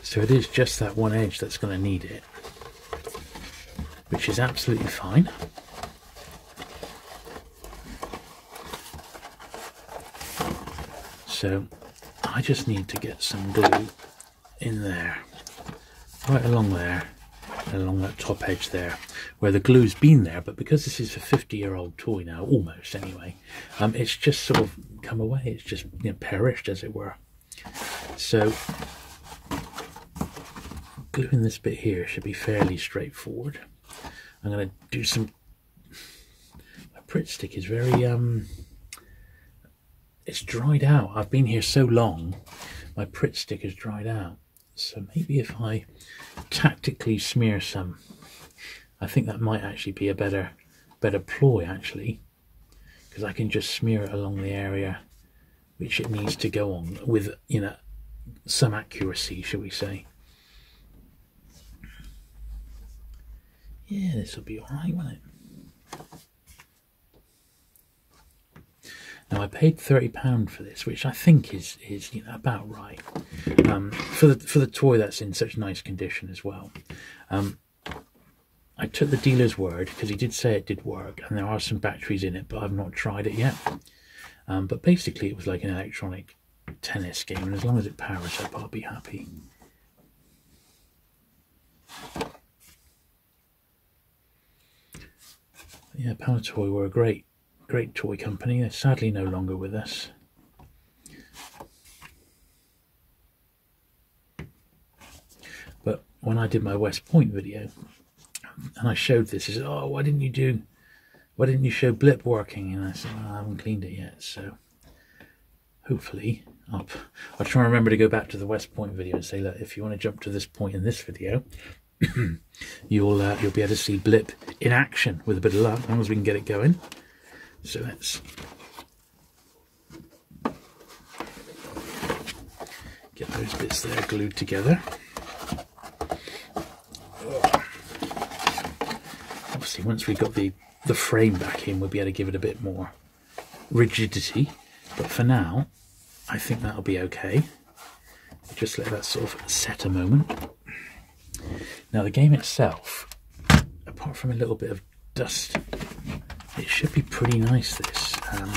So it is just that one edge that's going to need it, which is absolutely fine. So I just need to get some glue in there, right along there, and along that top edge there, where the glue's been there. But because this is a fifty year old toy now, almost anyway, um, it's just sort of come away. It's just, you know, perished, as it were. So gluing this bit here should be fairly straightforward. I'm going to do some... My Pritt stick is very... um. It's dried out. I've been here so long, my Pritt stick is dried out. So maybe if I tactically smear some, I think that might actually be a better better ploy, actually, because I can just smear it along the area which it needs to go on with, you know, some accuracy, shall we say. Yeah, this will be all right, won't it? Now, I paid thirty pounds for this, which I think is, is you know, about right. Um, for, the, for the toy that's in such nice condition as well. Um, I took the dealer's word, because he did say it did work, and there are some batteries in it, but I've not tried it yet. Um, but basically, it was like an electronic tennis game, and as long as it powers up, I'll be happy. But yeah, Palatoy were a great, great toy company. They're sadly no longer with us. But when I did my West Point video, and I showed this, he said, oh, why didn't you do, why didn't you show Blip working? And I said, well, I haven't cleaned it yet, so hopefully, I'll, I'll try and remember to go back to the West Point video and say, look, if you want to jump to this point in this video, you'll uh, you'll be able to see Blip in action with a bit of luck, as long as we can get it going. So let's get those bits there glued together. Obviously, once we've got the, the frame back in, we'll be able to give it a bit more rigidity. But for now, I think that'll be okay. Just let that sort of set a moment. Now, the game itself, apart from a little bit of dust, it should be pretty nice, this. Um,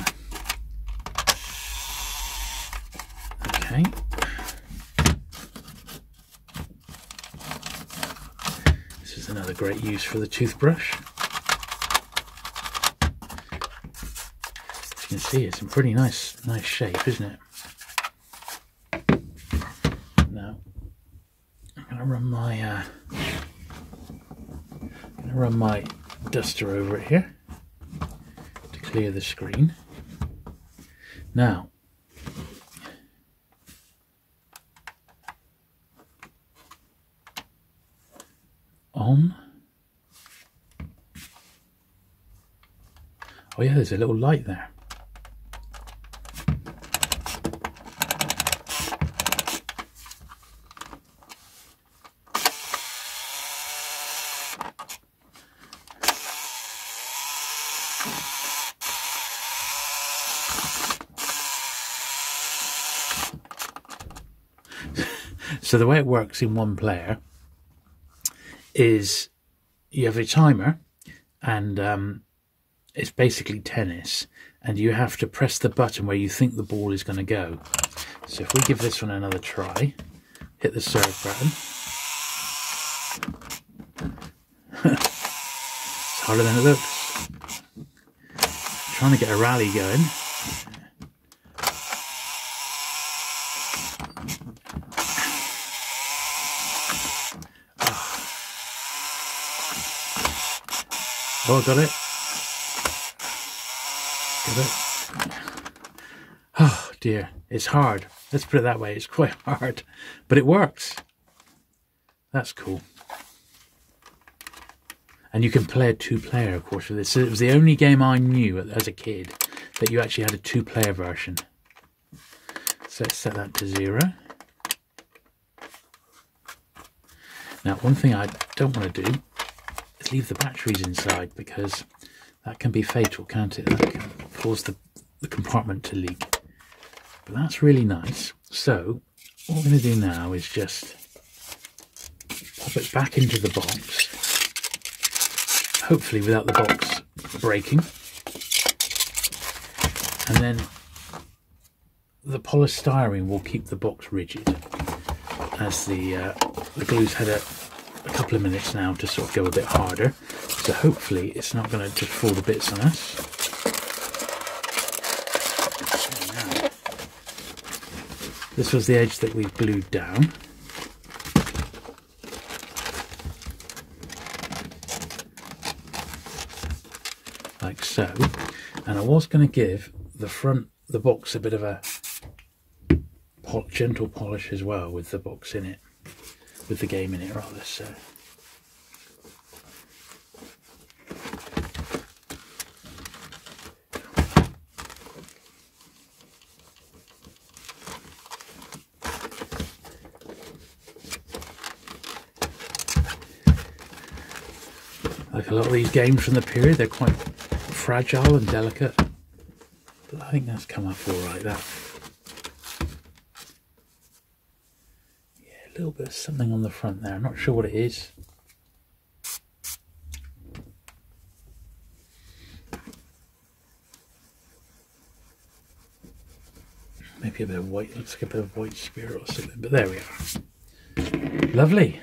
okay. Another great use for the toothbrush. As you can see, it's a pretty nice, nice shape, isn't it? Now, I'm going to run my, uh, I'm going to run my duster over it here to clear the screen. Now, on. Oh yeah, there's a little light there. So the way it works in one player is you have a timer, and um, it's basically tennis, and you have to press the button where you think the ball is going to go. So if we give this one another try, hit the serve button. It's harder than it looks. Trying to get a rally going. Oh, I got it. Got it. Oh dear, it's hard. Let's put it that way, it's quite hard. But it works. That's cool. And you can play a two-player, of course, with this. So it was the only game I knew as a kid that you actually had a two-player version. So let's set that to zero. Now, one thing I don't want to do, leave the batteries inside, because that can be fatal, can't it? That can cause the, the compartment to leak. But that's really nice. So what we're going to do now is just pop it back into the box, hopefully without the box breaking, and then the polystyrene will keep the box rigid, as the, uh, the glue's had a a couple of minutes now to sort of go a bit harder, so hopefully it's not going to just fall to bits on us. So now, this was the edge that we've glued down. so. And I was going to give the front, the box, a bit of a gentle polish as well, with the box in it, with the game in it rather, so. Like a lot of these games from the period, they're quite fragile and delicate, but I think that's come up all right, that. Yeah, a little bit of something on the front there, I'm not sure what it is. Maybe a bit of white, looks like a bit of white spirit or something, but there we are. Lovely.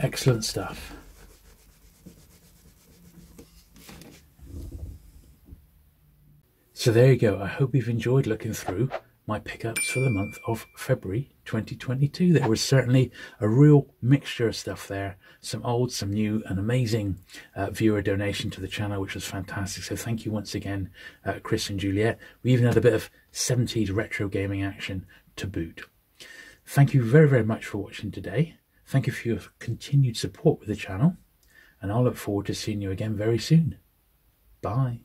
Excellent stuff. So there you go. I hope you've enjoyed looking through my pickups for the month of February twenty twenty-two. There was certainly a real mixture of stuff there. Some old, some new, an amazing uh, viewer donation to the channel, which was fantastic. So thank you once again, uh, Chris and Juliet. We even had a bit of seventies retro gaming action to boot. Thank you very, very much for watching today. Thank you for your continued support with the channel, and I'll look forward to seeing you again very soon. Bye.